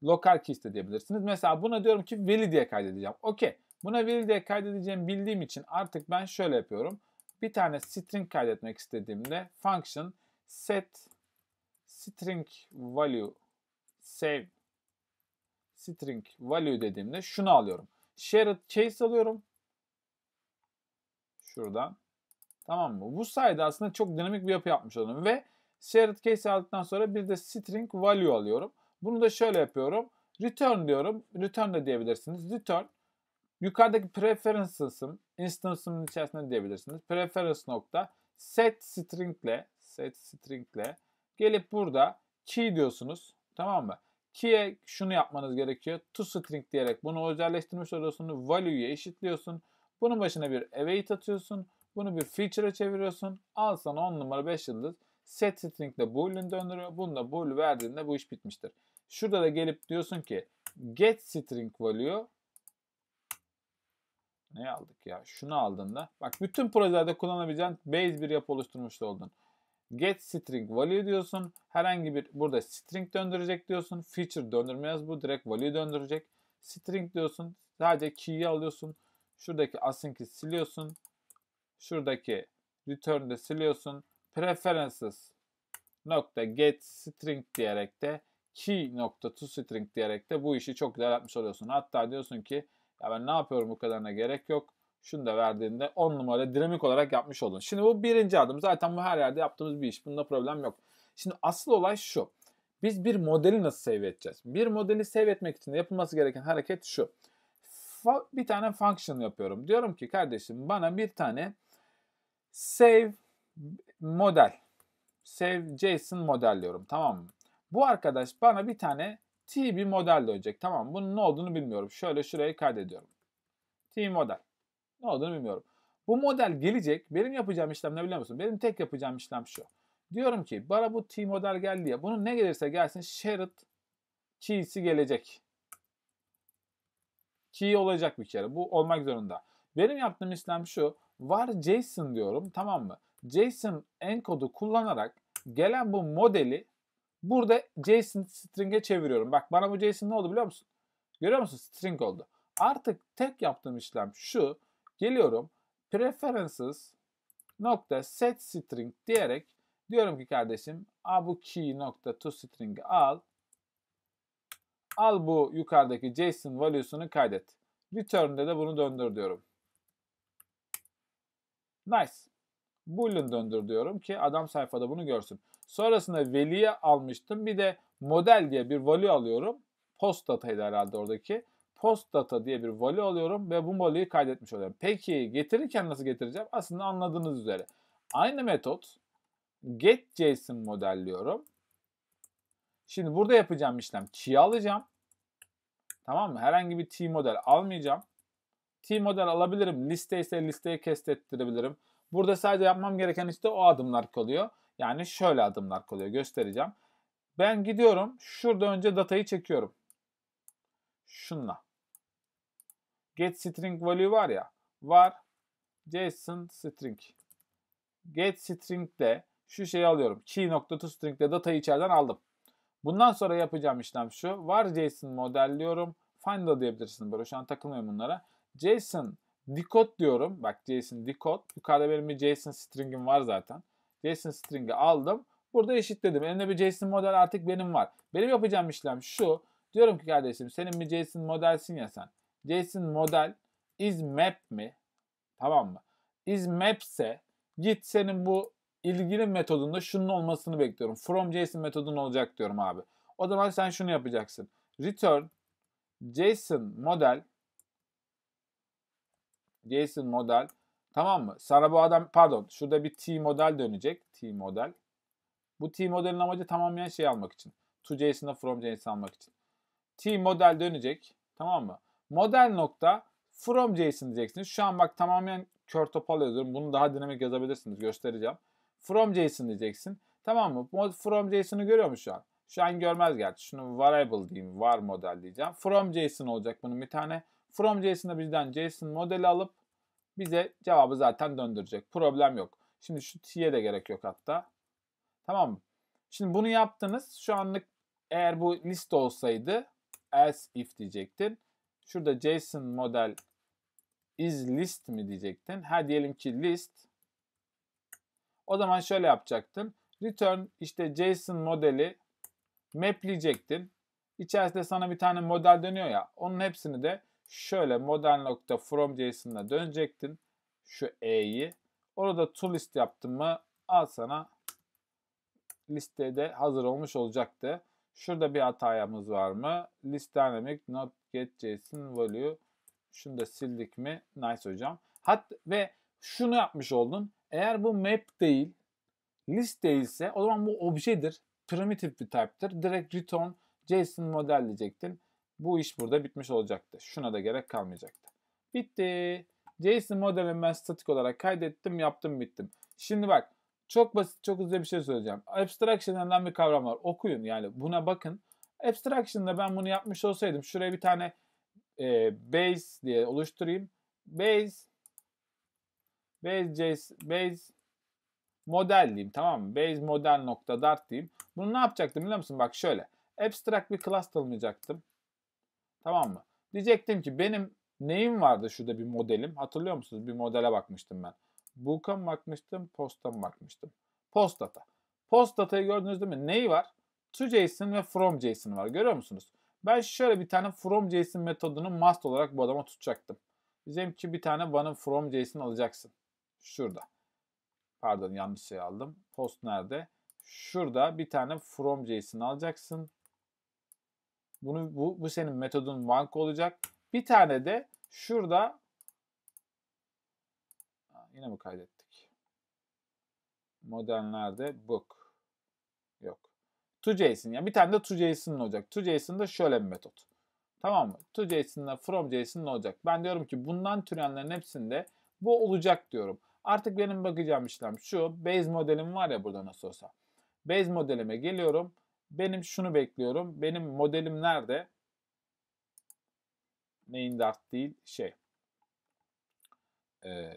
Local keys de diyebilirsiniz. Mesela buna diyorum ki veli diye kaydedeceğim. Okey. Buna veli diye kaydedeceğim bildiğim için artık ben şöyle yapıyorum. Bir tane string kaydetmek istediğimde function set string value save string value dediğimde şunu alıyorum. Shared keys alıyorum. Şuradan. Tamam mı? Bu sayede aslında çok dinamik bir yapı yapmış oldum. Ve shared case aldıktan sonra bir de string value alıyorum. Bunu da şöyle yapıyorum. Return diyorum. Return de diyebilirsiniz. Return. Yukarıdaki preferences'ım, instance'ımın içerisinde diyebilirsiniz. Preference nokta set string'le set string'le gelip burada key diyorsunuz. Tamam mı? Key'e şunu yapmanız gerekiyor. ToString diyerek bunu özelleştirmiş oluyorsun. Value'ye eşitliyorsun. Bunun başına bir await atıyorsun. Bunu bir feature'a çeviriyorsun. Al sana on numara beş yıldız. Set string ile boolean döndürüyor. Bununla bool verdiğinde bu iş bitmiştir. Şurada da gelip diyorsun ki get string value. Ne aldık ya? Şunu aldığında. Bak bütün projelerde kullanabileceğin base bir yapı oluşturmuş oldun. Get string value diyorsun. Herhangi bir burada string döndürecek diyorsun. Feature döndürmez bu. Direkt value döndürecek. String diyorsun. Sadece key'i alıyorsun. Şuradaki async'i siliyorsun. Şuradaki return'de siliyorsun. Preferences nokta get string diyerek de key nokta to string diyerek de bu işi çok güzel yapmış oluyorsun. Hatta diyorsun ki ya ben ne yapıyorum, bu kadarına gerek yok. Şunu da verdiğinde on numara dinamik olarak yapmış oldun. Şimdi bu birinci adım. Zaten bu her yerde yaptığımız bir iş. Bunda problem yok. Şimdi asıl olay şu. Biz bir modeli nasıl save edeceğiz? Bir modeli save etmek için yapılması gereken hareket şu. Bir tane function yapıyorum. Diyorum ki kardeşim bana bir tane save model. Save JSON model diyorum. Tamam mı? Bu arkadaş bana bir tane T B model dönecek. Tamam mı? Bunun ne olduğunu bilmiyorum. Şöyle şuraya kaydediyorum. T B model. Ne olduğunu bilmiyorum. Bu model gelecek. Benim yapacağım işlem ne biliyor musun? Benim tek yapacağım işlem şu. Diyorum ki bana bu T model geldi ya. Bunun ne gelirse gelsin shared key'si gelecek. Key olacak bir kere. Bu olmak zorunda. Benim yaptığım işlem şu. Var JSON diyorum. Tamam mı? JSON encode'u kullanarak gelen bu modeli burada JSON string'e çeviriyorum. Bak bana bu JSON ne oldu biliyor musun? Görüyor musun? String oldu. Artık tek yaptığım işlem şu. Geliyorum preferences nokta set string diyerek diyorum ki kardeşim a bu key nokta to string'i al. Al bu yukarıdaki JSON value'sunu kaydet. Return'de de bunu döndür diyorum. Nice. Boolean döndür diyorum ki adam sayfada bunu görsün. Sonrasında veli'ye almıştım. Bir de model diye bir value alıyorum. Post dataydı herhalde oradaki. Post data diye bir value alıyorum ve bu value'yi kaydetmiş oluyorum. Peki getirirken nasıl getireceğim? Aslında anladığınız üzere. Aynı metot get JSON modelliyorum. Şimdi burada yapacağım işlem key alacağım. Tamam mı? Herhangi bir T model almayacağım. T model alabilirim. Liste ise listeye kestettirebilirim. Burada sadece yapmam gereken işte o adımlar kalıyor. Yani şöyle adımlar kalıyor. Göstereceğim. Ben gidiyorum. Şurada önce datayı çekiyorum. Şunla. Get string value var ya. Var. JSON string. Get string'de şu şeyi alıyorum. Key.toString'de datayı içeriden aldım. Bundan sonra yapacağım işlem şu. Var JSON modelliyorum. Find da diyebilirsin. Böyle şu an takılmıyorum bunlara. JSON decode diyorum. Bak JSON decode. Yukarıda benim bir JSON string'im var zaten. JSON string'i aldım. Burada eşitledim. Elimde bir JSON model artık benim var. Benim yapacağım işlem şu. Diyorum ki kardeşim senin bir JSON modelsin ya sen. JSON model is map mi? Tamam mı? Is map ise git senin bu ilgili metodunda şunun olmasını bekliyorum. From JSON metodun olacak diyorum abi. O zaman sen şunu yapacaksın. Return JSON model JSON model tamam mı? Sana bu adam pardon şurada bir T model dönecek. T model. Bu T modelin amacı tamamen şey almak için. To JSON'a from JSON almak için. T model dönecek. Tamam mı? Model nokta from JSON diyeceksiniz. Şu an bak tamamen kör topal yazıyorum. Bunu daha dinamik yazabilirsiniz. Göstereceğim. From JSON diyeceksin. Tamam mı? From JSON'u görüyor musun şu an? Şu an görmez gerçi. Şunu variable diyeyim. Var model diyeceğim. From JSON olacak bunun bir tane. From JSON'a bizden JSON modeli alıp bize cevabı zaten döndürecek. Problem yok. Şimdi şu T'ye de gerek yok hatta. Tamam mı? Şimdi bunu yaptınız. Şu anlık eğer bu liste olsaydı else if diyecektin. Şurada JSON model is list mi diyecektin. Ha diyelim ki list. O zaman şöyle yapacaktın. Return işte JSON modeli mapleyecektin. İçerisinde sana bir tane model dönüyor ya. Onun hepsini de şöyle model.from JSON'la dönecektin. Şu e'yi. Orada to list yaptın mı al sana listede de hazır olmuş olacaktı. Şurada bir hatayamız var mı? List dynamic not get JSON value. Şunu da sildik mi? Nice hocam. Hat ve şunu yapmış oldun. Eğer bu map değil, List değilse o zaman bu objedir. Primitif bir type'tir. Direkt return JSON model diyecektim. Bu iş burada bitmiş olacaktı. Şuna da gerek kalmayacaktı. Bitti. JSON modelimi ben statik olarak kaydettim, yaptım, bittim. Şimdi bak, çok basit, çok hızlı bir şey söyleyeceğim. Abstraction denilen bir kavram var. Okuyun yani, buna bakın. Abstraction'da ben bunu yapmış olsaydım, şuraya bir tane e, base diye oluşturayım. Base base JSON base model diyeyim, tamam mı? Base model nokta dart diyeyim. Bunu ne yapacaktım biliyor musun? Bak şöyle. Abstract bir class tanımlayacaktım. Tamam mı? Diyecektim ki benim neyim vardı şurada, bir modelim. Hatırlıyor musunuz? Bir modele bakmıştım ben. Book'a mı bakmıştım? Post'a mı bakmıştım? Post data. Post data'yı gördünüz değil mi? Neyi var? ToJSON ve FromJSON var. Görüyor musunuz? Ben şöyle bir tane FromJSON metodunu must olarak bu adama tutacaktım. Diyeceğim ki bir tane bana FromJSON alacaksın. Şurada. Pardon, yanlış şey aldım. Post nerede? Şurada bir tane FromJSON alacaksın. Bunu, bu, bu senin metodun banka olacak. Bir tane de şurada yine mi kaydettik? Model nerede? Book. Yok. ToJSON. Yani bir tane de ToJSON olacak. ToJSON da şöyle bir metot. Tamam mı? ToJSON'la FromJSON olacak. Ben diyorum ki bundan türenlerin hepsinde bu olacak diyorum. Artık benim bakacağım işlem şu. Base modelim var ya burada nasıl olsa. Base modelime geliyorum. Benim şunu bekliyorum. Benim modelim nerede? Main dart değil. Şey. Ee,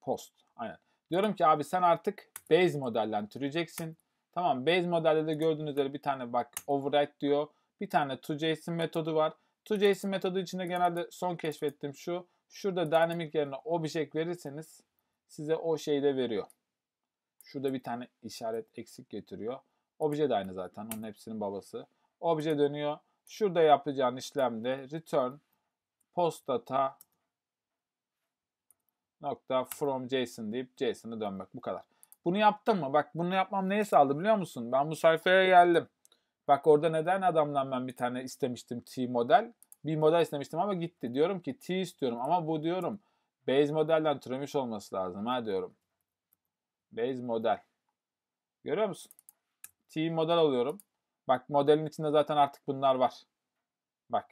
post. Aynen. Diyorum ki abi sen artık base modelden türeceksin. Tamam. Base modelde de gördüğünüz üzere bir tane bak override diyor. Bir tane ToJSON metodu var. ToJSON metodu içinde genelde son keşfettiğim şu. Şurada dynamic yerine object verirseniz size o şeyi de veriyor. Şurada bir tane işaret eksik getiriyor. Obje de aynı zaten. Onun hepsinin babası. Obje dönüyor. Şurada yapacağın işlemde return post data nokta from JSON deyip JSON'a dönmek. Bu kadar. Bunu yaptım mı? Bak bunu yapmam neye sağladı biliyor musun? Ben bu sayfaya geldim. Bak orada neden adamdan ben bir tane istemiştim T model. Bir model istemiştim ama gitti. Diyorum ki T istiyorum ama bu diyorum base modelden türemiş olması lazım. Ha diyorum. Base model. Görüyor musun? T model alıyorum. Bak modelin içinde zaten artık bunlar var. Bak.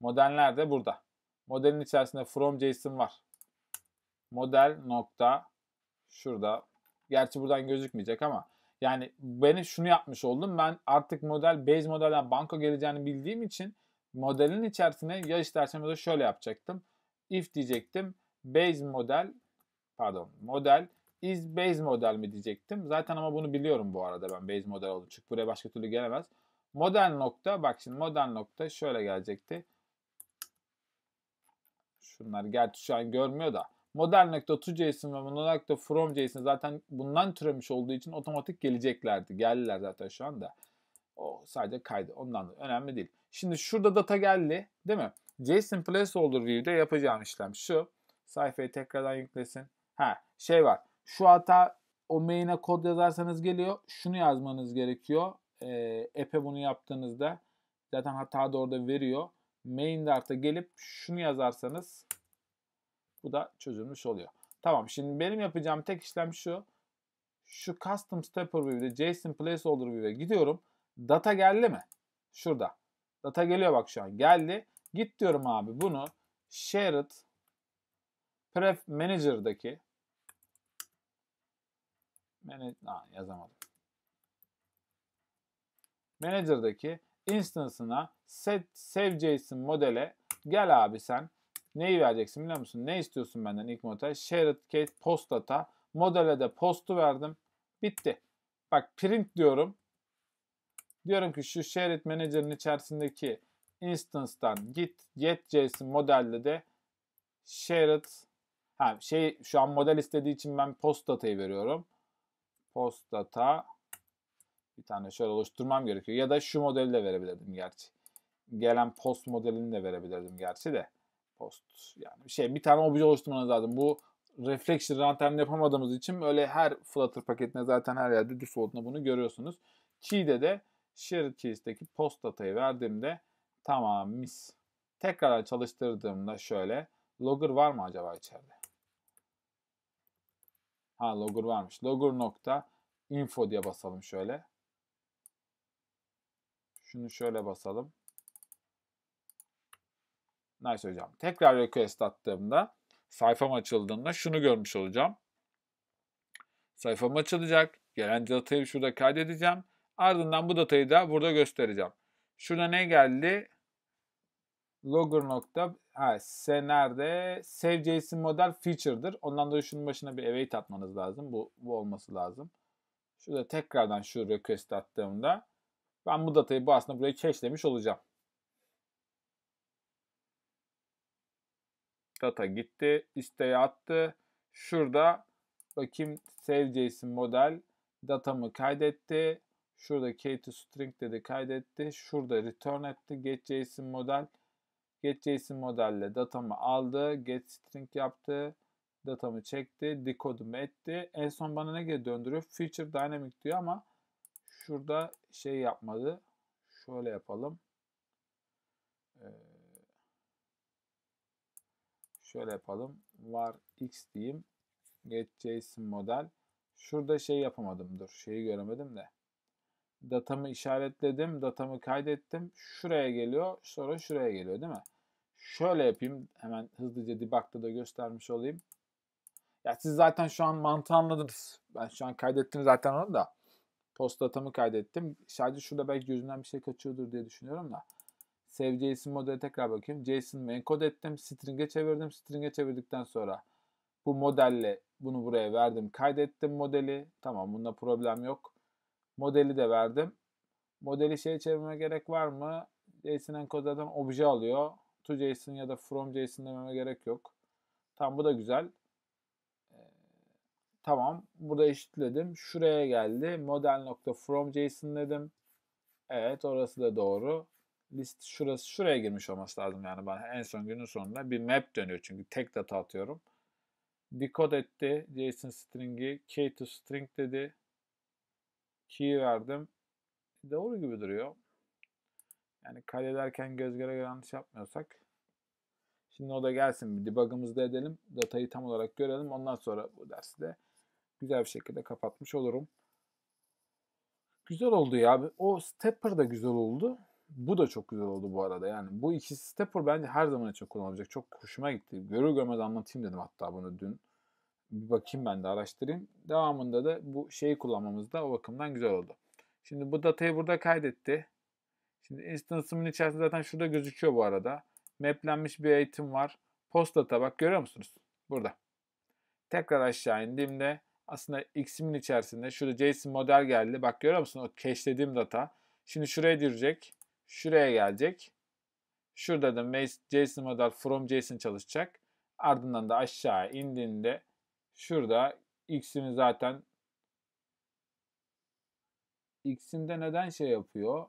Modeller de burada. Modelin içerisinde from JSON var. Model nokta şurada. Gerçi buradan gözükmeyecek ama yani beni şunu yapmış oldum. Ben artık model base modelden banka geleceğini bildiğim için modelin içerisine ya istersen ya da şöyle yapacaktım. If diyecektim. Base model pardon model is base model mi diyecektim. Zaten ama bunu biliyorum bu arada ben base model oldu. Çünkü buraya başka türlü gelemez. Model nokta bak şimdi model nokta şöyle gelecekti. Şunlar gerçi şu an görmüyor da. Model nokta ToJSON ve model nokta FromJSON zaten bundan türemiş olduğu için otomatik geleceklerdi. Geldiler zaten şu anda. O sadece kaydı. Ondan da önemli değil. Şimdi şurada data geldi. Değil mi? JSON Placeholder view'de yapacağım işlem şu. Sayfayı tekrardan yüklesin. Ha şey var. Şu hata o main'e kod yazarsanız geliyor. Şunu yazmanız gerekiyor. Ee, App'e bunu yaptığınızda zaten hata da orada veriyor. Main dart'a gelip şunu yazarsanız bu da çözülmüş oluyor. Tamam. Şimdi benim yapacağım tek işlem şu. Şu Custom Stepper view'de JSON Placeholder view'e gidiyorum. Data geldi mi? Şurada. Data geliyor bak şu an. Geldi. Git diyorum abi bunu Shared Pref Manager'daki Manage... ha, yazamadım. Manager'daki instance'ına set save JSON modele gel abi sen. Neyi vereceksin biliyor musun? Ne istiyorsun benden ilk model? Shared case post data. Modele de post'u verdim. Bitti. Bak print diyorum. Diyorum ki şu Shared Manager'ın içerisindeki instance'dan git get JSON modelde de Shared ha şey şu an model istediği için ben post data'yı veriyorum. Post data bir tane şöyle oluşturmam gerekiyor. Ya da şu modeli de verebilirdim gerçi. Gelen post modelini de verebilirdim gerçi de. Post yani şey bir tane obje oluşturmanız lazım. Bu reflection runtime yapamadığımız için öyle her Flutter paketine zaten her yerde default'una bunu görüyorsunuz. Key'de de Shared Keys'teki post data'yı verdiğimde tamam mis. Tekrar çalıştırdığımda şöyle logger var mı acaba içeride? Ha, logger varmış. Logger nokta info diye basalım şöyle. Şunu şöyle basalım. Nice hocam. Tekrar request attığımda, sayfam açıldığında şunu görmüş olacağım. Sayfam açılacak. Gelen datayı şurada kaydedeceğim. Ardından bu datayı da burada göstereceğim. Şurada ne geldi? Logger nokta. Ha, S nerede? Save J S O N model feature'dır. Ondan dolayı şunun başına bir await atmanız lazım. Bu, bu olması lazım. Şurada tekrardan şu request attığımda ben bu datayı bu aslında buraya cachelemiş olacağım. Data gitti. İsteği attı. Şurada bakayım save J S O N model datamı kaydetti. Şurada key to string dedi, kaydetti. Şurada return etti. Get J S O N model. Get J S O N modelle datamı aldı. Get string yaptı. Datamı çekti. Decode'umu etti. En son bana ne geri döndürüyor? Feature dynamic diyor ama şurada şey yapmadı. Şöyle yapalım. Ee, şöyle yapalım. Var x diyeyim. Get J S O N model. Şurada şey yapamadım. Dur. Şeyi göremedim de. Datamı işaretledim. Datamı kaydettim. Şuraya geliyor. Sonra şuraya geliyor değil mi? Şöyle yapayım. Hemen hızlıca debug'da da göstermiş olayım. Ya siz zaten şu an mantığı anladınız. Ben şu an kaydettim zaten onu da. Post datamı kaydettim. Sadece şurada belki gözümden bir şey kaçıyordur diye düşünüyorum da. Save J S O N modeli tekrar bakayım. J S O N'ımı encode ettim. String'e çevirdim. String'e çevirdikten sonra bu modelle bunu buraya verdim. Kaydettim modeli. Tamam, bunda problem yok. Modeli de verdim. Modeli şeye çevirmeme gerek var mı? J S O N encode zaten obje alıyor. To J S O N ya da from J S O N dememe gerek yok. Tamam, bu da güzel. Ee, tamam. Burada eşitledim. Şuraya geldi. Model.from J S O N dedim. Evet, orası da doğru. List şurası şuraya girmiş olması lazım. Yani bana en son günün sonunda bir map dönüyor. Çünkü tek data atıyorum. Decode etti. J S O N string'i key to string dedi. Key verdim. Doğru gibi duruyor. Yani kaydederken göz göre yanlış yapmıyorsak. Şimdi o da gelsin. Bir debug'ımızı da edelim. Datayı tam olarak görelim. Ondan sonra bu dersi de güzel bir şekilde kapatmış olurum. Güzel oldu ya. O stepper da güzel oldu. Bu da çok güzel oldu bu arada. Yani bu iki stepper bence her zaman çok kullanılacak. Çok hoşuma gitti. Görür görmez anlatayım dedim hatta bunu dün. Bir bakayım, ben de araştırayım. Devamında da bu şeyi kullanmamız da o bakımdan güzel oldu. Şimdi bu datayı burada kaydetti. Şimdi instance'ımın içerisinde zaten şurada gözüküyor bu arada. Maplenmiş bir eğitim var. Post data, bak görüyor musunuz? Burada. Tekrar aşağı indiğimde aslında x'imin içerisinde şurada J S O N model geldi. Bak görüyor musunuz? O cache'lediğim data. Şimdi şuraya girecek. Şuraya gelecek. Şurada da J S O N model from J S O N çalışacak. Ardından da aşağı indiğinde şurada x'imi zaten x'imde neden şey yapıyor?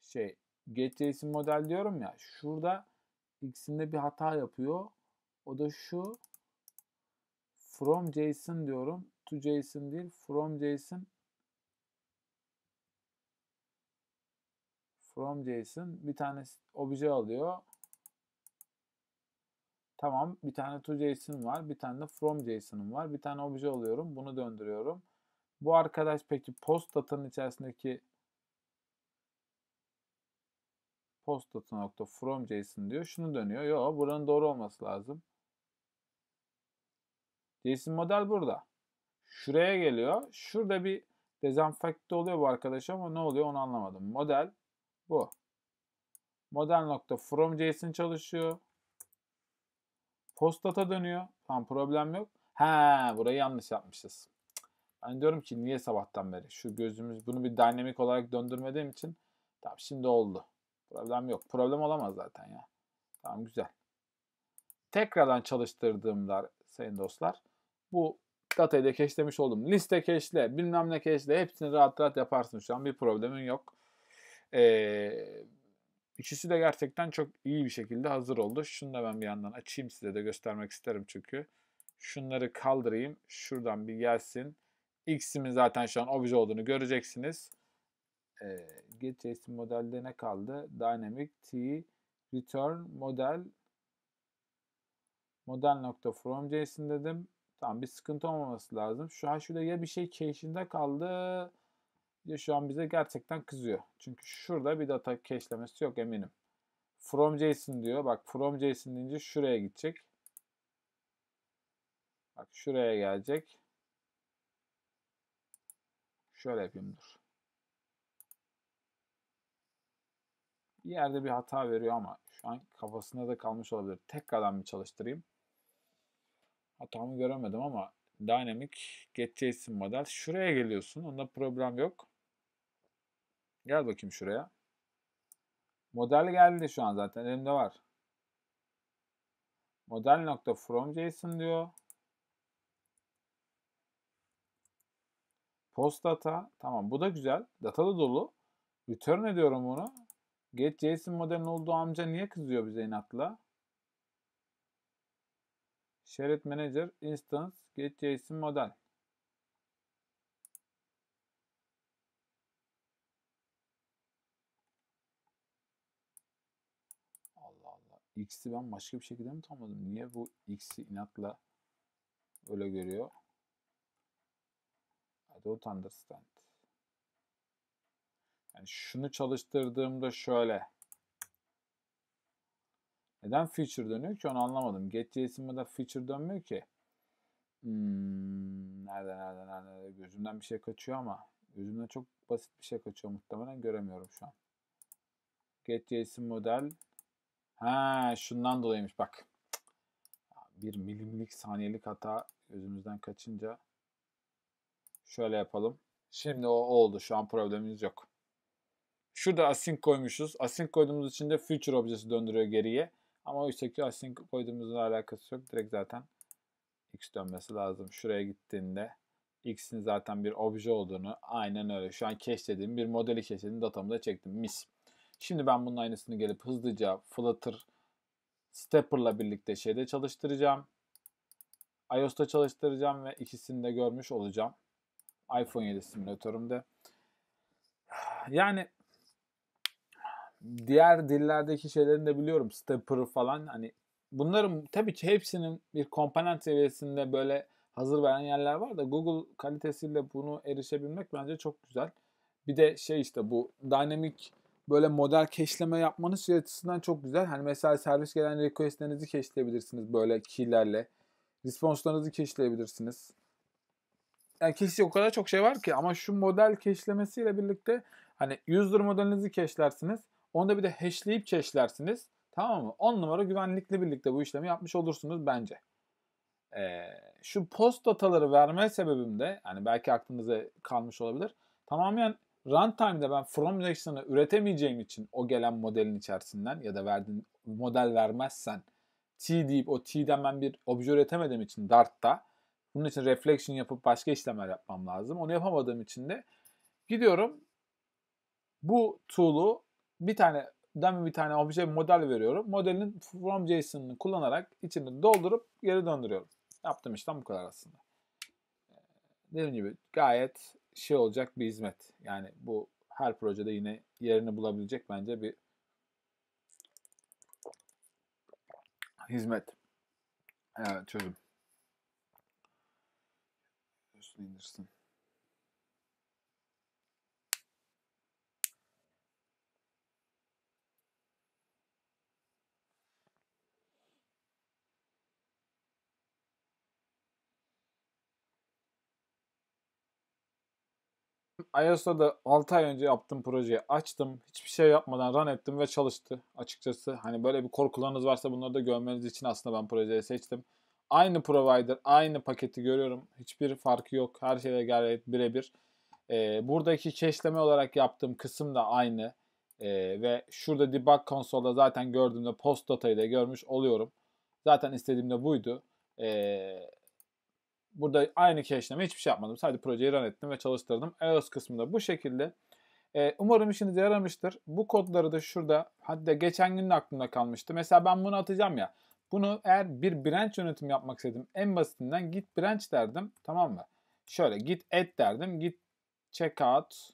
Şey getJSON model diyorum ya. Şurada x'imde bir hata yapıyor. O da şu from J S O N diyorum. To J S O N değil, from J S O N. From J S O N bir tane obje alıyor. Tamam, bir tane to J S O N var, bir tane de from J S O N'ım var, bir tane obje alıyorum, bunu döndürüyorum. Bu arkadaş peki post datanın içerisindeki post data nokta from J S O N diyor, şunu dönüyor. Yo, buranın doğru olması lazım. J S O N model burada. Şuraya geliyor. Şurada bir dezenfekte oluyor bu arkadaş ama ne oluyor onu anlamadım. Model bu. Model nokta from J S O N çalışıyor. Post data dönüyor. Tam problem yok. Ha, burayı yanlış yapmışız. Ben diyorum ki niye sabahtan beri şu gözümüz bunu bir dynamic olarak döndürmediğim için. Tamam, şimdi oldu. Problem yok. Problem olamaz zaten ya. Tamam, güzel. Tekrardan çalıştırdığımda sayın dostlar bu datayı da cache'lemiş oldum. Liste cache'le, bilmem ne cache'le, hepsini rahat rahat yaparsın şu an. Bir problemin yok. Eee İkisi de gerçekten çok iyi bir şekilde hazır oldu. Şunu da ben bir yandan açayım, size de göstermek isterim çünkü. Şunları kaldırayım. Şuradan bir gelsin. X'imin zaten şu an obje olduğunu göreceksiniz. Ee, Get.json modelde ne kaldı? Dynamic T return model model.fromJSON dedim. Tamam, bir sıkıntı olmaması lazım. Şu an şurada ya bir şey cache'inde kaldı ya şu an bize gerçekten kızıyor. Çünkü şurada bir data cache'lemesi yok eminim. FromJSON diyor. Bak FromJSON deyince şuraya gidecek. Bak şuraya gelecek. Şöyle yapayım, dur. Bir yerde bir hata veriyor ama şu an kafasında da kalmış olabilir. Tekrardan bir çalıştırayım. Hatamı göremedim ama Dynamic GetJSON model. Şuraya geliyorsun. Onda problem yok. Gel bakayım şuraya. Model geldi şu an zaten. Elimde var. Model.fromJSON diyor. Post data. Tamam, bu da güzel. Data da dolu. Return ediyorum bunu. GetJSON modelin olduğu amca niye kızıyor bize inatla? Shared Manager Instance GetJSON model. Allah Allah. X'i ben başka bir şekilde mi tamamladım? Niye bu X'i inatla öyle görüyor? I don't understand. Yani şunu çalıştırdığımda şöyle. Neden feature dönüyor ki onu anlamadım. GetJSON model feature dönmüyor ki. Hmm, nerede nerede nerede gözümden bir şey kaçıyor ama gözümden çok basit bir şey kaçıyor muhtemelen, göremiyorum şu an. GetJSON model. Ha, şundan dolayıymış bak. Bir milimlik saniyelik hata gözümüzden kaçınca şöyle yapalım. Şimdi o oldu. Şu an problemimiz yok. Şurada async koymuşuz. Async koyduğumuz için de future objesi döndürüyor geriye. Ama oysa ki async koyduğumuzla alakası yok. Direkt zaten x dönmesi lazım. Şuraya gittiğinde x'in zaten bir obje olduğunu, aynen öyle. Şu an keşfettiğim bir modeli keşfettiğim datamı da çektim. Mis. Şimdi ben bunun aynısını gelip hızlıca Flutter Stepper'la birlikte şeyde çalıştıracağım. iOS'ta çalıştıracağım ve ikisini de görmüş olacağım. iPhone yedi simülatörümde. Yani diğer dillerdeki şeylerini de biliyorum. Stepper falan, hani bunların tabii ki hepsinin bir komponent seviyesinde böyle hazır veren yerler var da Google kalitesiyle bunu erişebilmek bence çok güzel. Bir de şey işte bu dynamic böyle model keşleme yapmanız şey açısından çok güzel. Hani mesela servis gelen requestlerinizi keşleyebilirsiniz böyle key'lerle. Response'larınızı keşleyebilirsiniz. Yani keşke o kadar çok şey var ki ama şu model keşlemesiyle birlikte hani user modelinizi keşlersiniz. Onu da bir de hashleyip keşlersiniz. Tamam mı? on numara güvenlikle birlikte bu işlemi yapmış olursunuz bence. Ee, şu post dataları verme sebebim de, yani belki aklınıza kalmış olabilir. Tamamen runtime'de ben from JSON'ı üretemeyeceğim için o gelen modelin içerisinden ya da verdiğin model vermezsen T deyip o T'den ben bir obje üretemediğim için Dart'ta bunun için reflection yapıp başka işlemler yapmam lazım. Onu yapamadığım için de gidiyorum bu tool'u bir tane dummy bir tane obje model veriyorum. Modelin from JSON'ını kullanarak içini doldurup geri döndürüyorum. Yaptığım işlem bu kadar aslında. Dediğim gibi gayet şey olacak bir hizmet. Yani bu her projede yine yerini bulabilecek bence bir hizmet. Evet, çözüm. Üstüne indirsin. iOS'ta da altı ay önce yaptığım projeyi açtım. Hiçbir şey yapmadan run ettim ve çalıştı. Açıkçası hani böyle bir korkularınız varsa bunları da görmeniz için aslında ben projeyi seçtim. Aynı provider, aynı paketi görüyorum. Hiçbir farkı yok. Her şeyle gayet birebir. Ee, buradaki keşleme olarak yaptığım kısım da aynı. Ee, ve şurada debug konsolda zaten gördüğümde post datayı da görmüş oluyorum. Zaten istediğim de buydu. Ee, Burada aynı keşleme hiçbir şey yapmadım. Sadece projeyi run ettim ve çalıştırdım. iOS kısmında bu şekilde. Ee, umarım işinize yaramıştır. Bu kodları da şurada, hatta geçen gün de aklımda kalmıştı. Mesela ben bunu atacağım ya. Bunu eğer bir branch yönetimi yapmak istedim, en basitinden git branch derdim. Tamam mı? Şöyle git add derdim. Git checkout.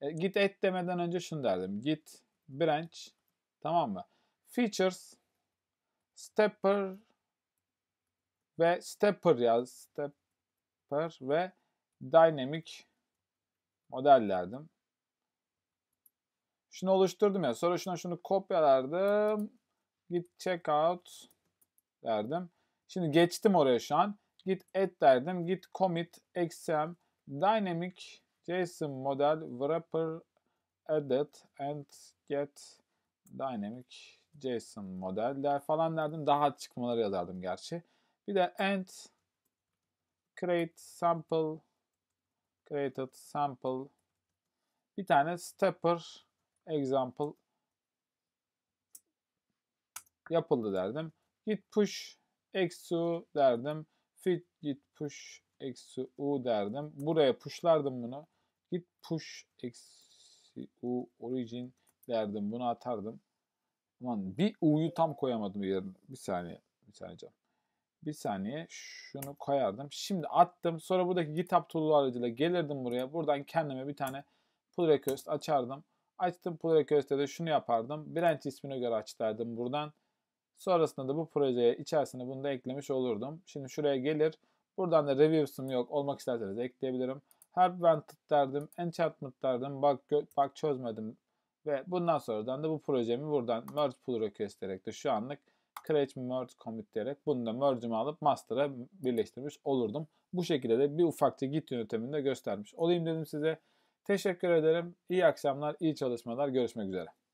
E, git add demeden önce şunu derdim. Git branch. Tamam mı? Features. Stepper. ve stepper yaz. Stepper ve dynamic model derdim. Şunu oluşturdum ya. Sonra şuna şunu kopyalardım. Git checkout derdim. Şimdi geçtim oraya şu an. Git add derdim. Git commit xm dynamic json model wrapper edit and get dynamic json modeller falan derdim. Daha çıkmaları yazardım gerçi. Bir de and create sample created sample bir tane stepper example yapıldı derdim. Git push eksi u derdim. Fit git push eksi u derdim. Buraya pushlardım bunu. Git push eksi u origin derdim. Bunu atardım. Aman bir u'yu tam koyamadım yerine. Bir saniye. Bir saniye canım. Bir saniye. Şunu koyardım. Şimdi attım. Sonra buradaki GitHub tool'u aracıyla gelirdim buraya. Buradan kendime bir tane pull request açardım. Açtım pull request'te de şunu yapardım. Branch ismine göre aç derdim buradan. Sonrasında da bu projeye içerisine bunu da eklemiş olurdum. Şimdi şuraya gelir. Buradan da reviews'um yok. Olmak isterseniz ekleyebilirim. Help wanted derdim. Enchantment derdim. Bak, bak çözmedim. Ve bundan sonradan da bu projemi buradan merge pull request diyerek de şu anlık create merge commit diyerek bunu da merge'ümü alıp master'a birleştirmiş olurdum. Bu şekilde de bir ufakça git yönteminde göstermiş olayım dedim size. Teşekkür ederim. İyi akşamlar, iyi çalışmalar. Görüşmek üzere.